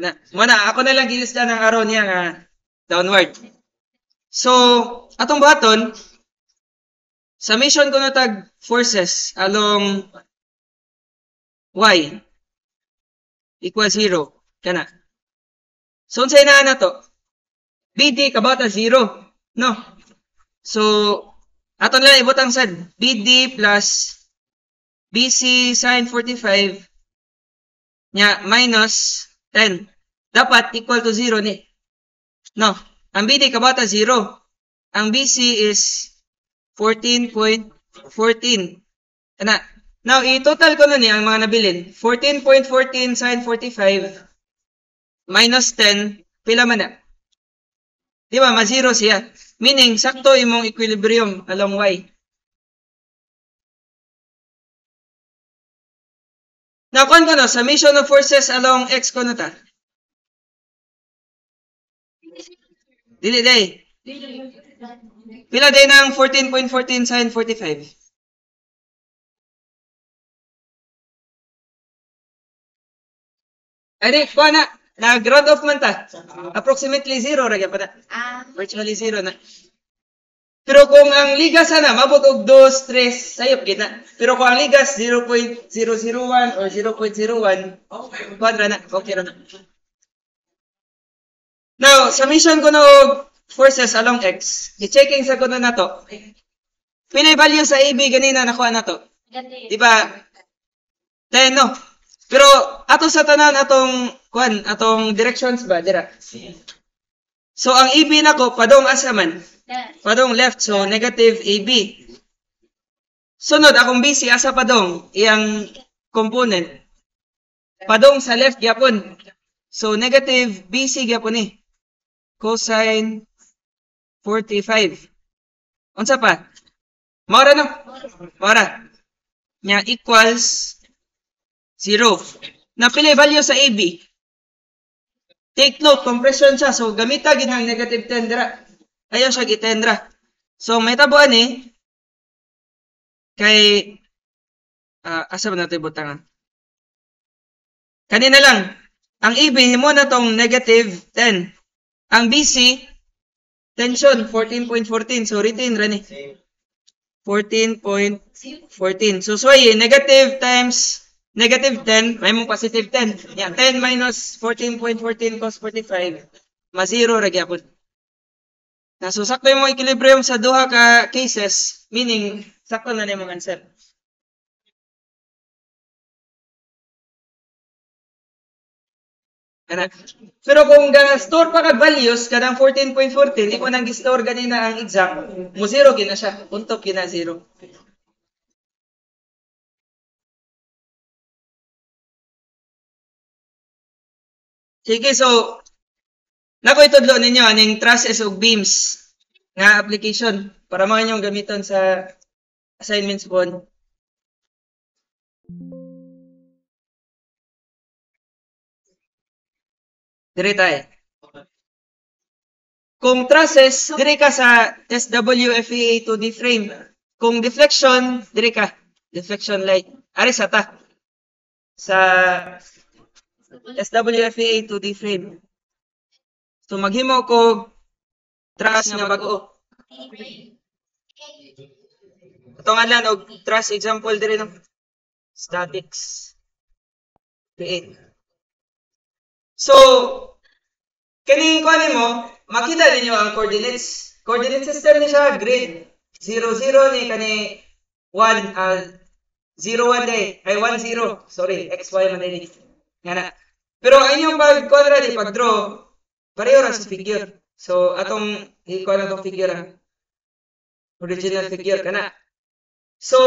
Na, muna, ako na lang gilisda ng araw niya nga downward. So, atong buhaton, summation ko na tag forces along Y equals zero. Kana. So, unsay naa na to? B D kabata zero. No? So, aton na lang ibutang sad. B D plus B C sine forty-five nya minus ten dapat equal to zero ni. No, ang B D kabata zero. Ang B C is fourteen point one four. Kana. Now, i-total ko na niya ang mga nabilin. fourteen point one four sine forty-five minus ten pila man na. Di ba? Ma-zero siya. Meaning, sakto imong equilibrium along Y. Now, kung ano, summation of forces along X ko na ta? Dili day. Pila day ng fourteen point one four sine forty-five. Adi, kuha na. Nag-round off man ta. Approximately zero. Ragyan pa na. Virtually zero na. Pero kung ang ligas sana, mabutog two, three, sayop kita. Pero kung ang ligas zero point zero zero one or zero point zero one, okay, kuadra na. Okay na. Now, summation ko na forces along X. I-checking sa ko na na to. Pinay value sa A B ganina nakuha na to. Diba? ten, no? Pero, ato sa tanan, atong, kuhan, atong directions ba? Dira? So, ang A B na ko, padong asaman. Padong left. So, negative A B. Sunod, akong B C, asa padong? Iyang component. Padong sa left, yapon. So, negative B C, yapon eh. Cosine forty-five. Unsa pa? Maura no? Maura. Nya equals zero. Napili value sa A B. Take note, compression siya. So, gamita ginang negative ten dira. Ayaw siya gitendra. So, may tabuan eh. Kay, uh, asa ba natin butangan? Kanina lang. Ang A B, mo na tong negative ten. Ang B C, tension, fourteen point one four. So, retain, Rani. fourteen point one four. So, so eh, negative times negative ten, may mong positive ten. Yeah, ten minus fourteen point one four cos forty-five, mas zero, ragyapod. So, sakto yung mga equilibrium sa duha ka cases, meaning, sakto na na yung mga answer. Pero kung ga-store pa ka values, kanang fourteen point one four, di ko nang gi-store ganina ang exam, mo zero kina siya, puntok kina zero. Sige, so, naku itudlo ninyo, aning trusses o beams nga application para mga inyong gamiton sa assignments po. Diri tayo. Kung trusses, diri ka sa S W F E A two D frame. Kung deflection, diri ka. Deflection light. Ari sa ta. Sa S W F E A two D frame. So, maghimo ko truss nga bago. Ito nga lang, og truss example diri ng statics. Diin. So, kini ko nimo, makita ninyo ang coordinates. Coordinate system ni siya, grid. zero, zero ni kani one, uh, zero, one day. Ay, one, zero. Sorry, X Y man din. Nga na. Pero ang inyong pag-quadra di pag-draw, pareho na sa figure. So, atong ikaw na itong figure ha. Original figure kana. So,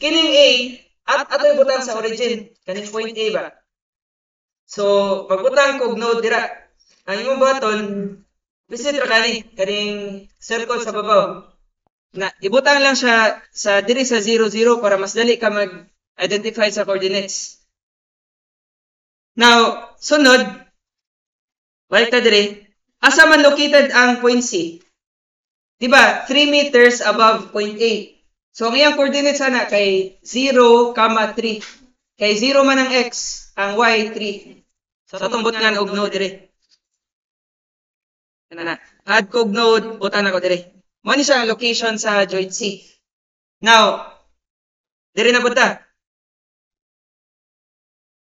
kining A, at ato'y butang sa origin. Kaning point A ba? So, pagbutang kog node dira. Ang imong button, visit ra kani, kaning circle sa babaw. Na, ibutang lang siya sa diri sa zero, zero para mas dali ka mag-identify sa coordinates. Now, sunod, balik ta diri. Asa man located ang point C? Diba? three meters above point A. So, ang iyang coordinates sana kay zero, three. Kay zero man ang X, ang Y, three. So, tumbot nga og node dire. Add ko og node, butan ako dire. Muna siya ang location sa joint C. Now, dire na buta.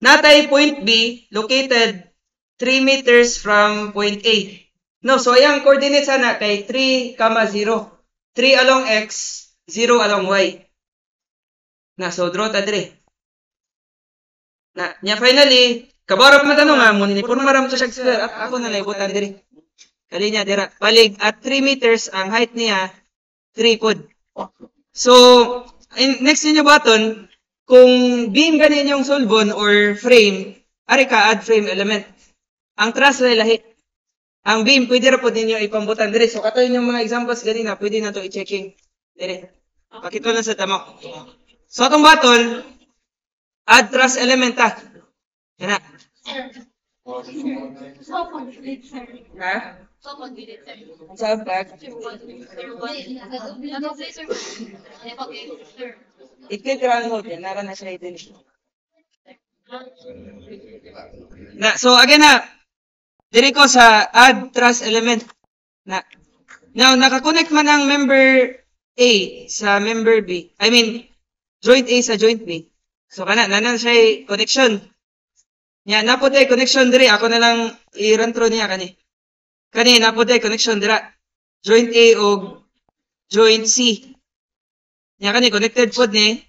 Natay point B, located three meters from point A. No, so yung coordinates sana kay three, zero. three along X, zero along Y. Na, so draw ta dire. Na, niya finally, kabarap na tanong ha, muna ni Purmaram sa siya, at ako na naibutan dire. Kali niya, dira, palig at three meters, ang height niya, three pod. So, in, next ninyo button, kung beam ka ninyong solvon or frame, ari ka, add frame element. Ang truss na ilahit. Ang beam, pwede rin po ninyo ipambutan dire. So, katoy yung mga examples ganina, pwede na ito i-checking. Dire. Pakito na sa tamo. So, itong button, add truss element ha. Yan na. Ha? Sa pag? I-click around hold yan. Nara na siya ito. Na, so, again ha. Diri ko sa add truss element na. Now, nakakonect man ang member A sa member B. I mean, joint A sa joint B. So, kana, nanan siya connection. Nya, napote connection diri. Ako na lang i-run through niya kani. Kani, napote connection dira. Joint A o joint C. Nya, kani, connected po ni.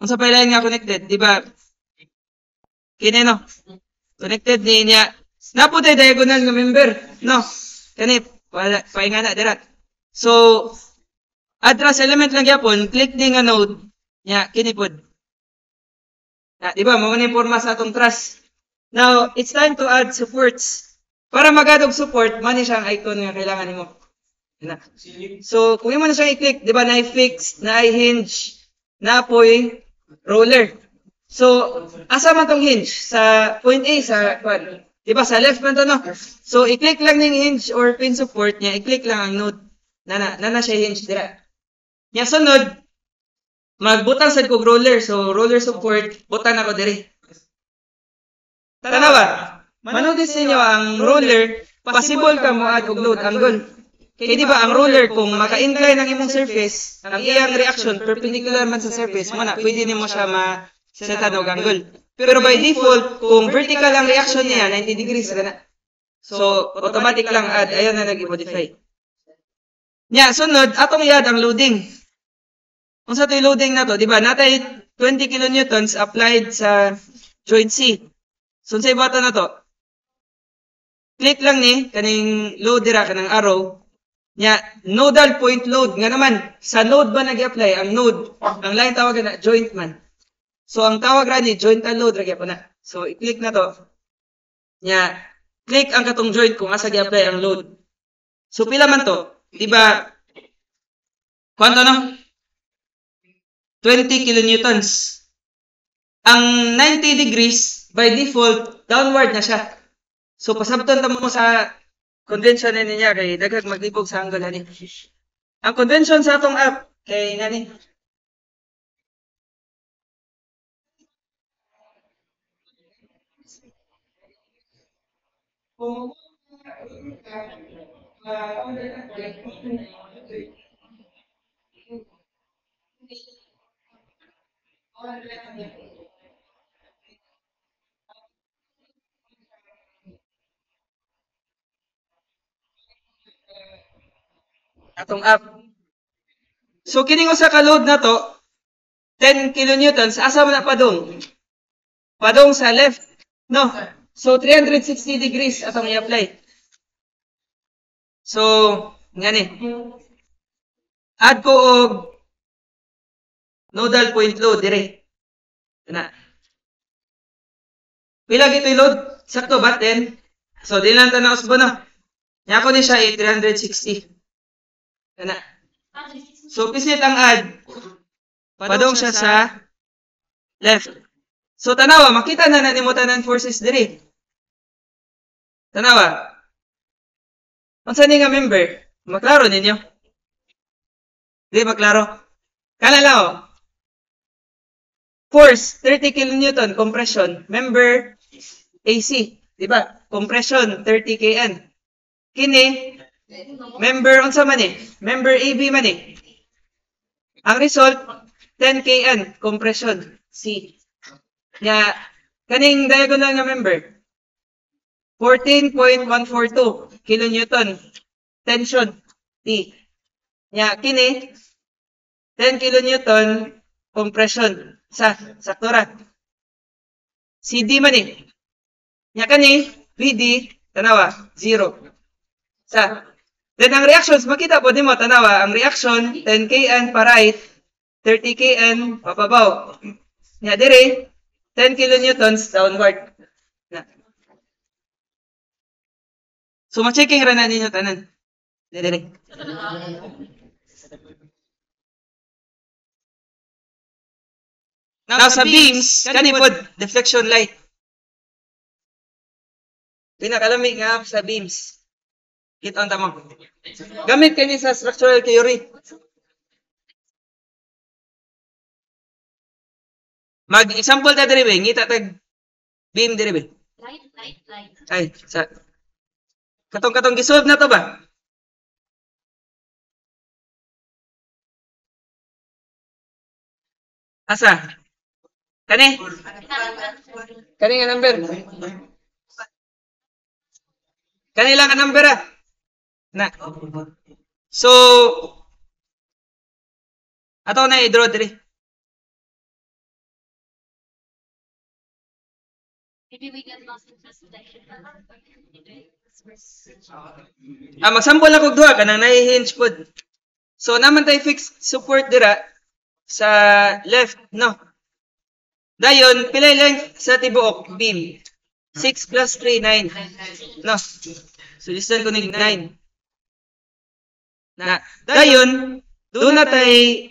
Ang sa pailayan nga connected, di ba? Kini, no? Connected ni niya. Napo tayo diagonal ng member. No. Kani, pahinga na, dirat. So, address element lang yapon, click ni nga node, niya, kinipod. Ah, diba, mga informa sa atong truss. Now, it's time to add supports. Para mag-add og support, mani siyang icon nga kailangan nimo. So, kung mo na siyang i-click, diba, na-fix, na-hinge, na-apoy, roller. So, asa man tong hinge? Sa point A, sa kwan. Diba, sa left man to, no? So, i-click lang ng hinge or pin support niya. I-click lang ang node. Nana, nana siya hinge, dira. Niya sunod, magbutang sad kog roller. So, roller support, butang ako diri. Tanawa, manodis ninyo ang roller, possible ka mo add og load angle. Kaya diba, ang roller, kung maka-incline ang imong surface, ang iyang reaction, perpendicular man sa surface, muna, pwede nimo siya ma-setan og angle. Pero by default, kung vertical ang reaction niya, ninety degrees na. So, automatic lang add. Ayun na nag-modify. Nya, sunod, atong i-add ang loading. Kung sa ito loading na to, di ba? Natay twenty kilonewtons applied sa joint C. So, sa ibata na to, click lang ni, kaning load dira, kanang arrow. Nya, nodal point load. Nga naman, sa node ba nag-apply? Ang node, ang line tawagan na joint man. So, ang tawag rani, joint and load, ragyan po na. So, i-click na to. Nya, click ang katong joint kung asa gi-apply ang load. So, pila man to. Diba, kung ano, twenty kilonewtons. Ang ninety degrees, by default, downward na siya. So, pasabton tamo sa convention na niya, kay dagag maglibog sa angle, hani. Ang convention sa atong app, kay nani, Atong up. So kining usa ka load na to, ten kilonewtons, asa man na padung? Padung sa left, no? So three hundred sixty degrees atong i-apply. So ngani. Add ko og nodal point load dire. Na. Pila gitoy load? Sakto ba ten? So dili lang tanaw usbo no. Nya ko ni siya eh, three hundred sixty. Kana. So pisit ang add. Padong siya sa left. So tanawa, makita na na nimo tanan forces diri. Tanawa. Unsa ni nga member? Maklaro ninyo? Di maklaro. Kana lao. Force thirty kilonewton compression, member A C, di ba? Compression thirty kilonewtons. Kini member unsa man eh? Member A B man eh. Ang result ten kilonewtons compression C. Ya kaning diagonal nga member fourteen point one four two kilonewton tension T. Ya kini ten kilonewton compression sa saktura. C D man eh. Ya kani B D tanawa zero. Sa then ang reactions, makita po din mo, tanawa, ang reaction, ten kilonewtons pa right, thirty kilonewtons papabaw. Nga dire, ten kilonewtons downward. Na. So, ma-checking rin na ninyo, tanan. Dire. Now, sa beams, kanipod, deflection light. Pinakalami nga sa beams. Kita ang tamang. Gamit kanya sa structural theory. Mag-example ta diri ba? Ngita tag beam diri ba? Light, light, light. Ay, sa katong-katong gisolve na to ba? Asa? Kani? Kani nga number? Kani lang ang number ah? Na. So ato na i-draw diri. Maybe we get lost in translation. Ah, magsample ako duha kanang nai-hinge pod. So naman tay fixed support dira sa left no. Dayon pilay length sa tibuok beam. six plus three nine. No. So listen ko ning nine. Na dayon doon na tayo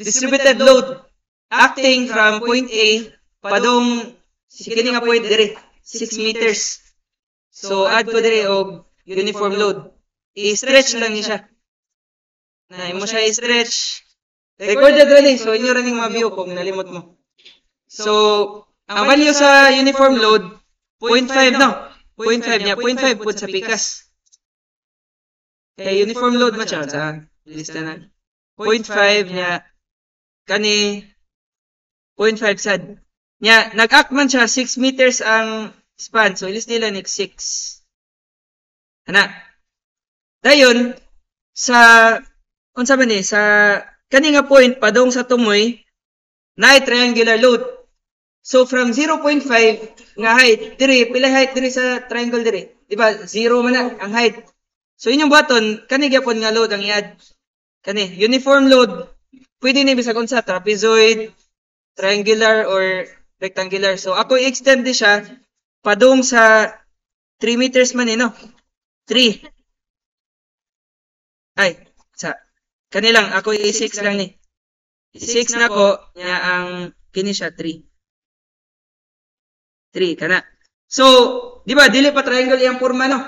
distributed load acting from point A padung si kini nga point dire six meters. So add ko dire og uniform load. I-stretch lang niya siya. Na imo siya i-stretch. Recorded rin eh. So inyo rin yung ma-view kung nalimot mo. So ang value sa uniform load zero point five no. zero point five niya. zero point five po sa pikas. Kaya uniform load mo siya. Sa lista na. zero point five niya. Kani. zero point five sad. Niya. Nag-act man siya. six meters ang span. So, ilis nila ni six. Ana. Dayon. Sa. Unsa man eh. Sa. Kani nga point. Padong sa tumoy. Na triangular load. So, from zero point five nga height. Diri. Pila height diri sa triangle diri. Diba? zero man na. Ang height. So, inyong button, kanigyapon nga load ang i-add. Kani, uniform load, pwede na ibisag unsa, trapezoid, triangular, or rectangular. So, ako i-extend din siya, padung sa three meters man, eh, no? three. Ay, sa, kanilang, ako i-six lang, ni. six na ko, niya ang, kini siya, three. three, kana. So, di ba, dili pa triangle yung forma, no?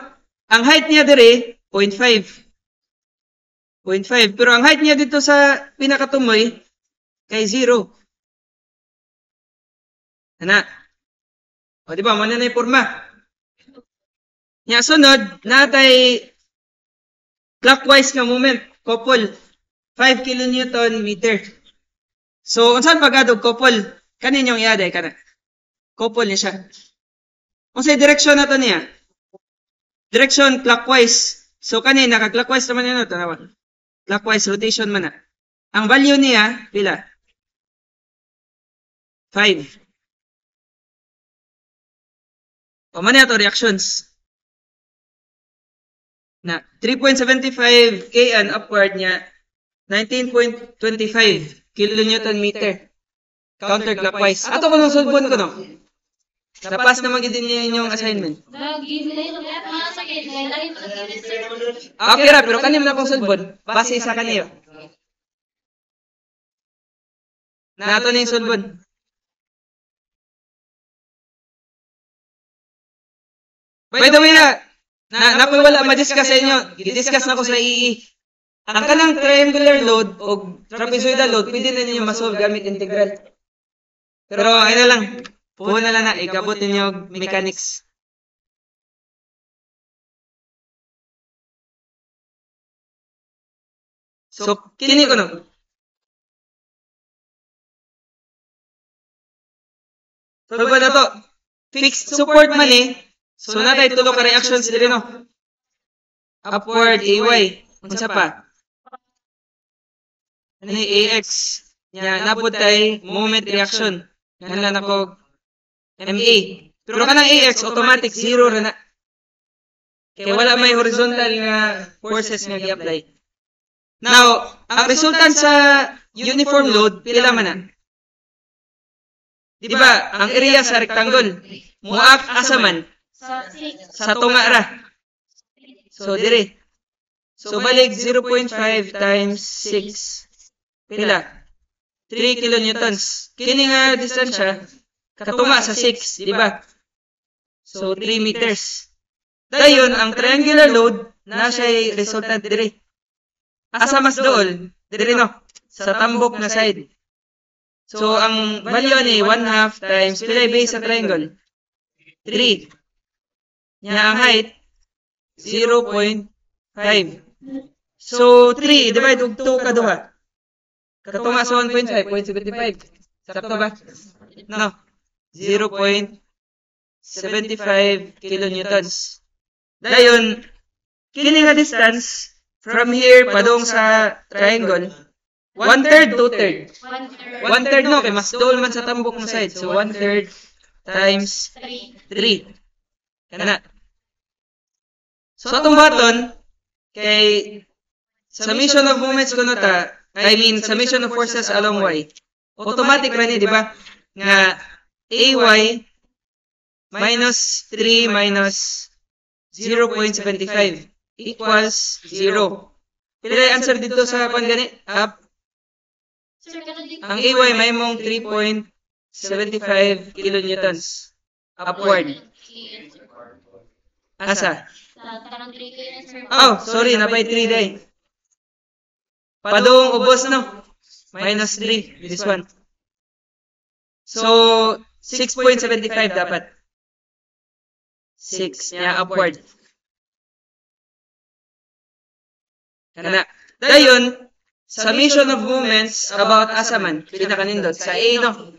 Ang height niya dire, zero point five. zero point five. Pero ang height niya dito sa pinakatumoy, kay zero. Ana. O diba, muna na yung forma. Nga sunod, natay clockwise nga moment, couple, five kilonewton meter. So, unsan pagadog couple? Kanin yung yaday ka na? Couple niya siya. Unsay direksyon na to niya? Direksyon clockwise. So, kanin, naka-clockwise naman yun. Tanawa. Clockwise rotation man na. Ang value niya, pila? five. O man na to, reactions. Na, three point seven five K and upward niya, nineteen point two five kilonewton meter. Counterclockwise. Ato ko nung sulbon ko, no? Napas naman gidin niya yung assignment. Okay ra, pero kanin mo na pong sulbon. Base isa kaniyo. Nato na yung sulbon. By the way na, na napoy wala ma-discuss sa inyo. I-discuss na ko sa I E. Ang kanang triangular load o trapezoidal load, pwede na ninyo ma-solve gamit integral. Pero ayun na lang. Puho na lang na. Ikabot ninyo mechanics. So, kini ko no. Solve ba na to? Fixed support man eh. So, natay tulog ka reactions dito no. Upward, A Y. Unsa pa? Ano A X? Yan, napod tayo, moment reaction. Yan lang ako, M A. Pero kanang A X, automatic, zero na na. Kaya wala may horizontal nga forces nga i-apply. Now, ang resultant sa uniform load, pila man na. Diba, ang area sa rectangle, muak asaman, sa tunga ra. So, dire. So, balik zero point five times six. Pila? three kilonewtons. Kini nga distansya, katunga sa six, di ba? So, three meters. Dayon, ang triangular load, na siya'y resultant diri. Asa mas dool, diri no? Sa tambok na side. So, ang value ni one half times, pila base sa triangle? three. Nga ang height, zero point five. So, three divide og two kaduha. Katunga sa one point five, zero point seven five. Sakto ba? No. zero point seven five kilonewtons. Dayon, kini nga distance from here padung sa triangle, one-third, two-third. one-third no, kay mas dool man sa tambok ng side. So, one-third times three. Kana. So, atong baton, kay summation of moments ko na ta, I mean, summation of forces along y. Automatic rin eh, di ba? Nga, ay minus three minus zero point seven five equals zero. Pila yung answer dito sa pangani? Up. Ang ay may mong three point seven five kilonewtons. Upward. Asa? Oh, sorry, napay three day. Padung ubos no. Minus three, this one. So, six point seven five dapat. six, niya upward. Kana. Dayon, summation of movements about asaman. Pila kanindot sa A no.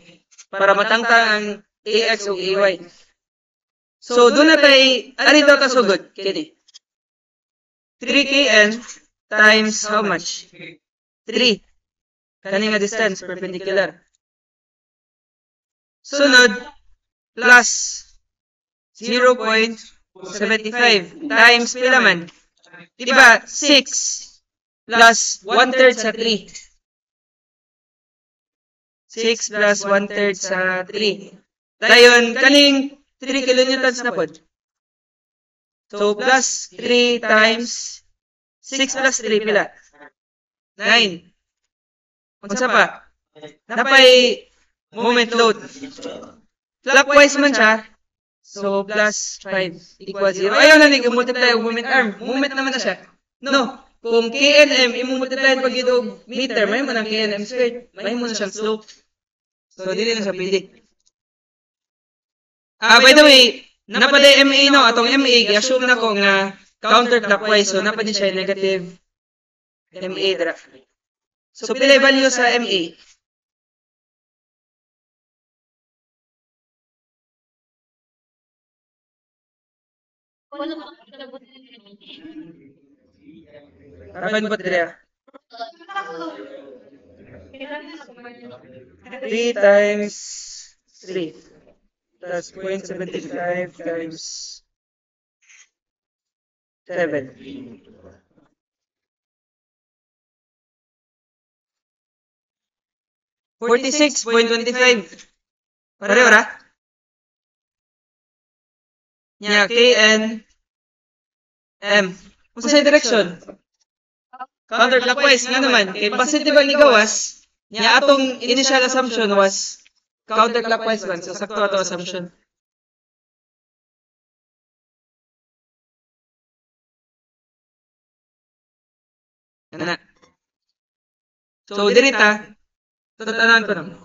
Para matangtang ang A X o A Y. So, doon na tayo, ano ito tasugod? Kini. three K N times how much? three. Kani nga distance, perpendicular. Sunod, plus zero point seven five times pila man. Diba, six plus one-third sa three. six plus one-third sa three. Dayon, kaning three kilonewtons na pod. So, plus three times six plus three pila. nine. Unsa pa? Napay moment load. Clockwise man siya. So, plus five equals zero. Ayaw na nang i-multiply moment arm. Moment naman na siya. No. Kung K N M, i-multiply pag ito meter, may mo ng K N M squared. May mo na siyang slope. So, dili na siya pili. Ah, by the way, napaday M A no, atong M A, i-assume na ko nga counterclockwise, so napaday siya negative M A draft. So, pilay value sa M A? Rapan baterya. Three times three. That's point seventy-five times seven. Forty-six point twenty-five. Pareho ra? Nya K N M. Unsay direksyon? Counterclockwise nga naman. Kay positive ang igawas. Nya atong initial assumption was counterclockwise man. So sakto ato assumption. Ana. So diri ta tatanan ko naman.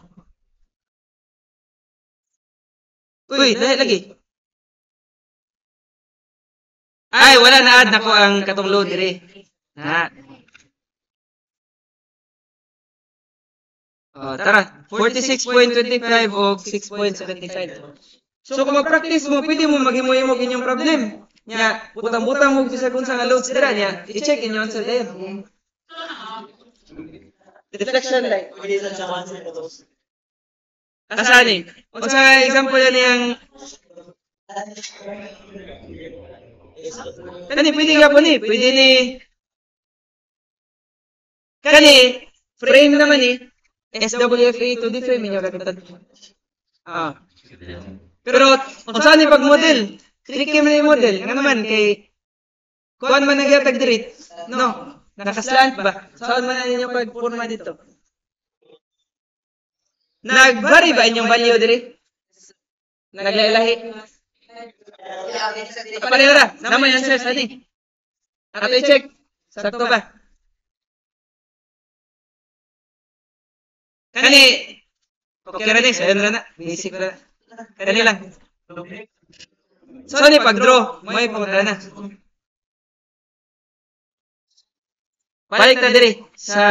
Uy, dahil lagi. Ay, wala na-add na ko ang katong load dire. Na. Oh, tara. forty-six point two five o six point seven five. So kung mag-practice mo, pwede mo maghimo-himo inyong problem. Nya, butang-butang mo bisag unsa nga loads dira nya. I-check inyo answer there. Deflection like pwede sa answer ko to. Asa ni? Unsa example niyang Kani pwede ka po ni, pwede ni Kani, frame naman ni S W F A to the frame inyo kapitan. Ah. Pero, unsa ni pag model? Tricky man ni model, nga naman kay kuan man nagyatag dirit, no? Nakaslant ba? Saan man ninyo pagporma dito? Nag-vary ba inyong value diri? Naglalahi? Pareho ra. Naman yung answers natin. Ato i-check. Sakto ba? Kani. Okay ra din. Sayon ra na. Basic ra na. Kani lang. So, ni pag-draw. May pumunta na. Balik na diri sa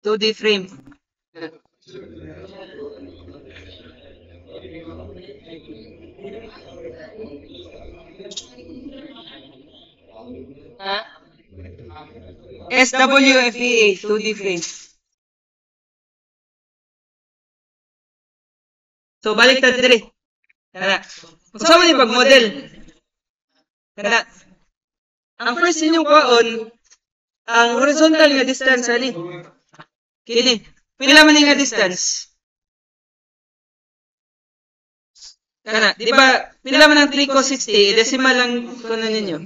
two D frame. Ha? S W F A two D frame. So balik ta dire. Kana. Usa man ni pag model. Kana. Ang first inyong kwaon ang horizontal nga distance ani. Kini. Pila man nga distance? Kana, di ba? Pila man ang three ko sixty, decimal lang kuno ninyo.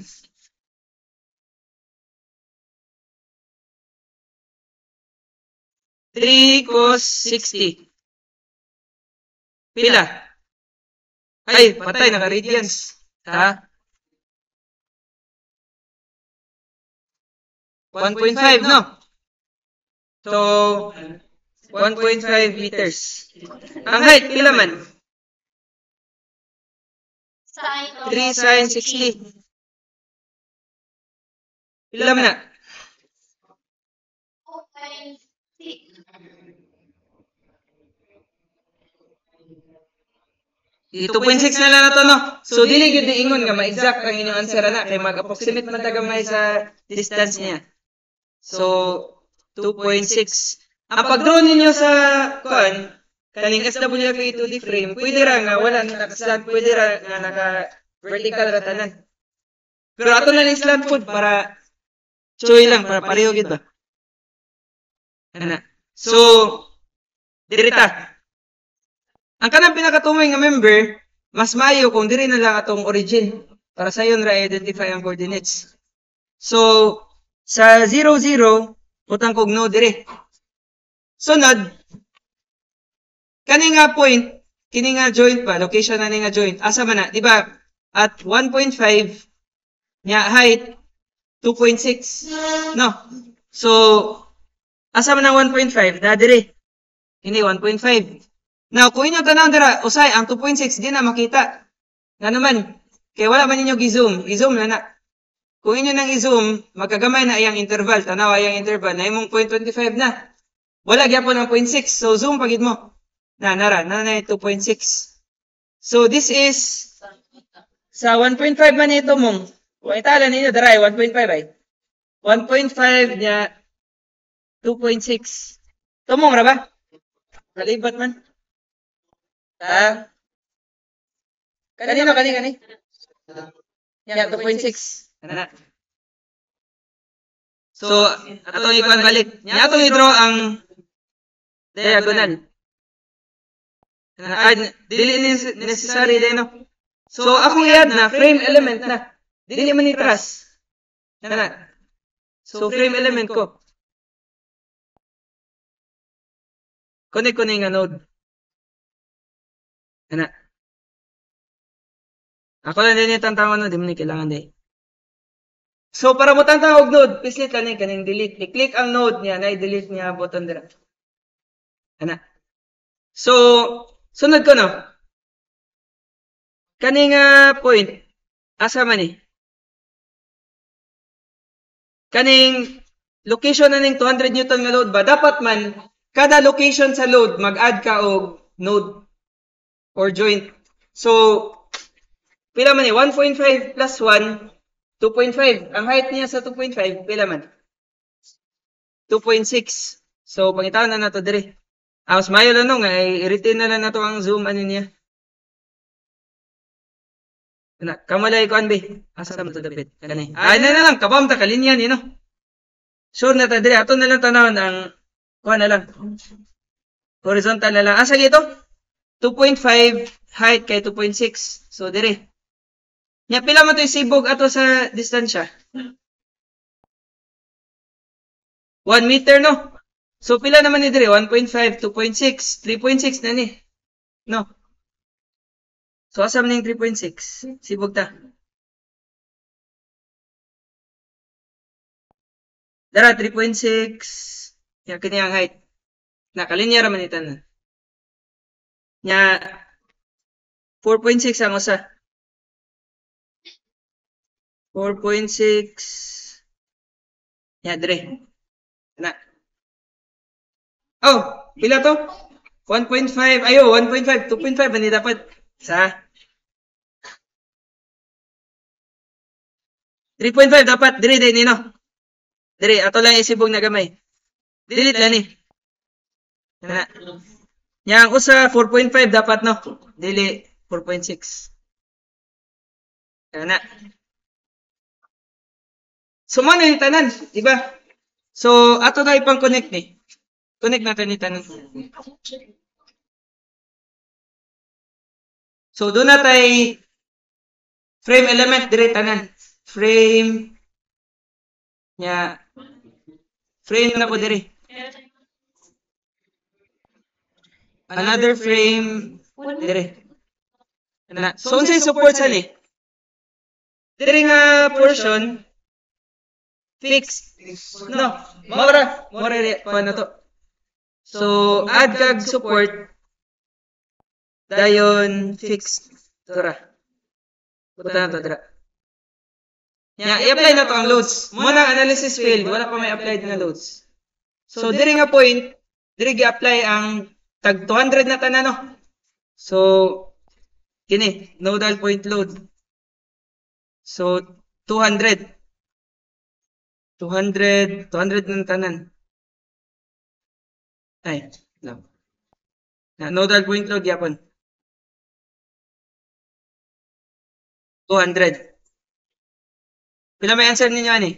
three cos sixty. Pila? Ay, patay naka radians, ha? one point five, no? So one point five meters. Ang height, pila man? three sin sixty. Pila man na? two point six na lang na to, no? So, dili yun diingon nga ma-exact ang inyong answer na kay mag-approximate man tagamay sa distance niya. So, two point six. Ang pag-draw ninyo sa kuan, kaning S W F A two D frame, pwede ra nga wala na naka-slant, pwede ra nga naka-vertical ra tanan. Pero ato na lang slant pod para choy lang, para pareho gid ba. Ana. So, diri ta. Ang kanang pinakatumay nga member, mas maayo kung diri na lang atong origin para sa yon ra identify ang coordinates. So, sa zero zero, butang kog no dire. Sunod, kani nga point, kini nga joint pa, location na ni nga joint. Asa man na, di ba? At one point five nya height two point six. No. So, asa man ang one point five na dire. Kini one point five. Now, kung inyo tanaw dira, usay ang two point six di na makita. Nga naman, kaya wala man ninyo gi-zoom. I-zoom na na. Kung inyo nang i-zoom, magkagamay na iyang interval. Tanaw iyang interval. Na imong zero point two five na. Wala gyapon ang zero point six. So, zoom pagid mo. Na, nara. Na na yung two point six. So, this is Sa one point five man ito mong, kung itala ninyo, daray, one point five ay. one point five niya, two point six. Ito mong, raba? Kalibat man. Ha? Kanino, kanino, kanino? Yan, two point six. Ano na? So, atong ikuan balik. Niya atong i-draw ang diagonal. Ay, dili necessary din, no? So, akong i-add na, frame element na. Dili man i-truss. Ano na? So, frame element ko. Connect ko na yung node. Ano na? Ako lang din yung tantangon na, di mo na kailangan din. So, para mo tantang og node, pislit lang yung kaning delete. I-click ang node niya, na-delete niya button dira. Ana. So, sunod ko no. Kaning uh, point, asa man eh. Kaning location na ning two hundred newton nga load ba? Dapat man, kada location sa load, mag-add ka og node or joint. So, pila man eh, one point five plus one, two point five. Ang height niya sa two point five, pila man? two point six. So, pangitaan na nato dire. Aos mayo lang nung, ay i-retain na lang nato ang zoom, ano niya. Kamalay ko, anbe. Asa mo to dapit? Kanay. Ay, na na lang, kabam ta, kalinyan, yun, no? Sure na ta dire. Ato na lang tanawin ang, kuha na lang. Horizontal na lang. Asa gito? two point five height kay two point six. So, dire. Nya pila mo to isibog ato sa distansya. one meter no. So pila naman ni dire one point five, two point six, three point six na ni. No. So asa man ning three point six? Sibog ta. Dara three point six. Ya kini ang height. Nakalinya ra man itan. Nya four point six ang usa. four point six. Yadre. Na. Oh, pila to? one point five. Ayo, one point five. two point five. Hindi dapat. Sa? three point five dapat. Dire, dire, nino. Dire, ato lang isibog na gamay. Delete lang ni. Na. Yang usa, four point five dapat, no? Dili, four point six. Na. So, mano yung tanan, di ba? So, ato na ipang connect ni. Connect natin yung tanan. So, doon na tayo frame element, dire tanan. Frame, niya, frame na po dire. Another frame, dire. So, unsa yung support sa ni? Dire nga portion, fix. No. Mora. Mora rin. Paano to? So, add kag support. Dayon fix. Tura. Puta na to. Tura. Yan. I-apply na to ang loads. Muna analysis failed. Wala pa may applied na loads. So, diri nga point. Diri gi-apply ang tag two hundred na tanan, no? So, kini. Nodal point load. So, two hundred. two hundred, two hundred ng tanan. Ay, no. Na nodal point load yapon. two hundred. Pila may answer ninyo ani?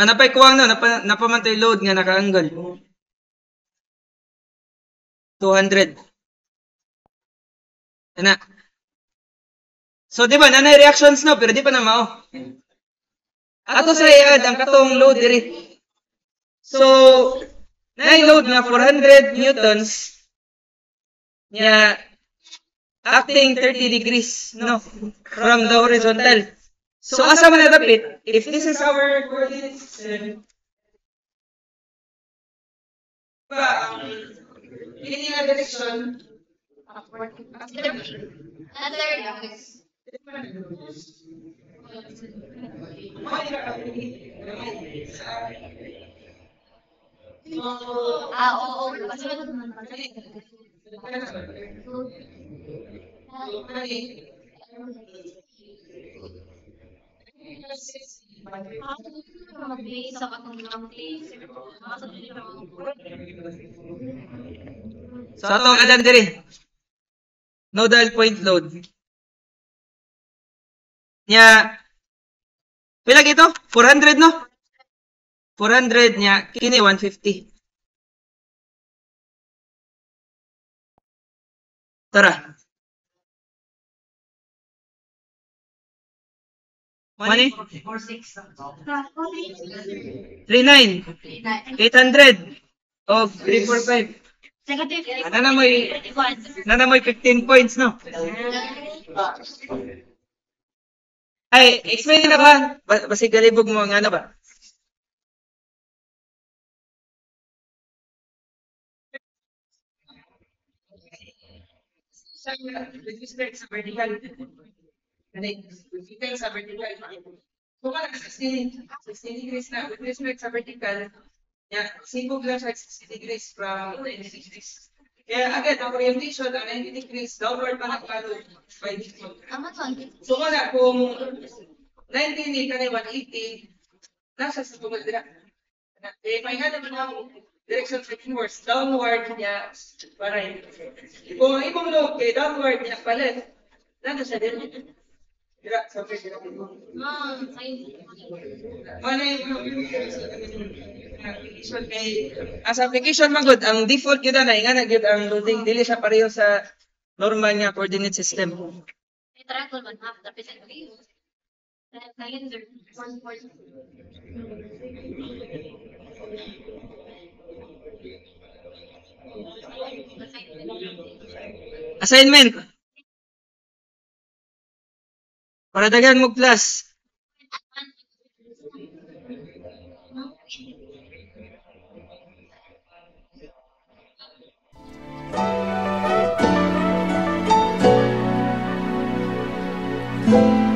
Ah, napay kuwang no, napa, napamantay load nga naka-angle. two hundred. Ana. So, di ba, nanay reactions no, pero di pa na mao. Ato sa i-add ang katong load diri. So, nanay load nga four hundred newtons, niya, acting thirty degrees, no, from the horizontal. So, asa man natapit, if this is our coordinate system, ba, ang linear direction, upward, other is, Ah, oo. Sa ato ka dyan diri. Nodal point load. Nya pila gito? four hundred no? four hundred nya kini one fifty. Tara. Money? three nine. eight hundred. O, three forty-five. Ano na mo'y, ano na mo'y fifteen points, no? Ay, explain na ba? Basi galibog mo, ano ba? With respect sa vertical, with respect sa vertical, so parang sixty degrees na, with respect sa vertical, yeah, sibog lang siya sixty degrees from ninety degrees. Kaya agad, ang orientation ang ninety degrees, downward pa nagpalo by default. So wala, kung ninety ka na one eighty, nasa sa pumadra. Eh, may nga naman ako, direction backwards, downward niya, paray. Kung ang ibang log, eh, downward niya, palit, nasa sa din. Dira, sa pwede na po. Malay mo application kay as application man good ang default gyud na nga na gyud ang loading dili sa pareho sa normal nga coordinate system. Triangle man half the percent view. Calendar one point. Assignment. Para daghan mo class. Thank you.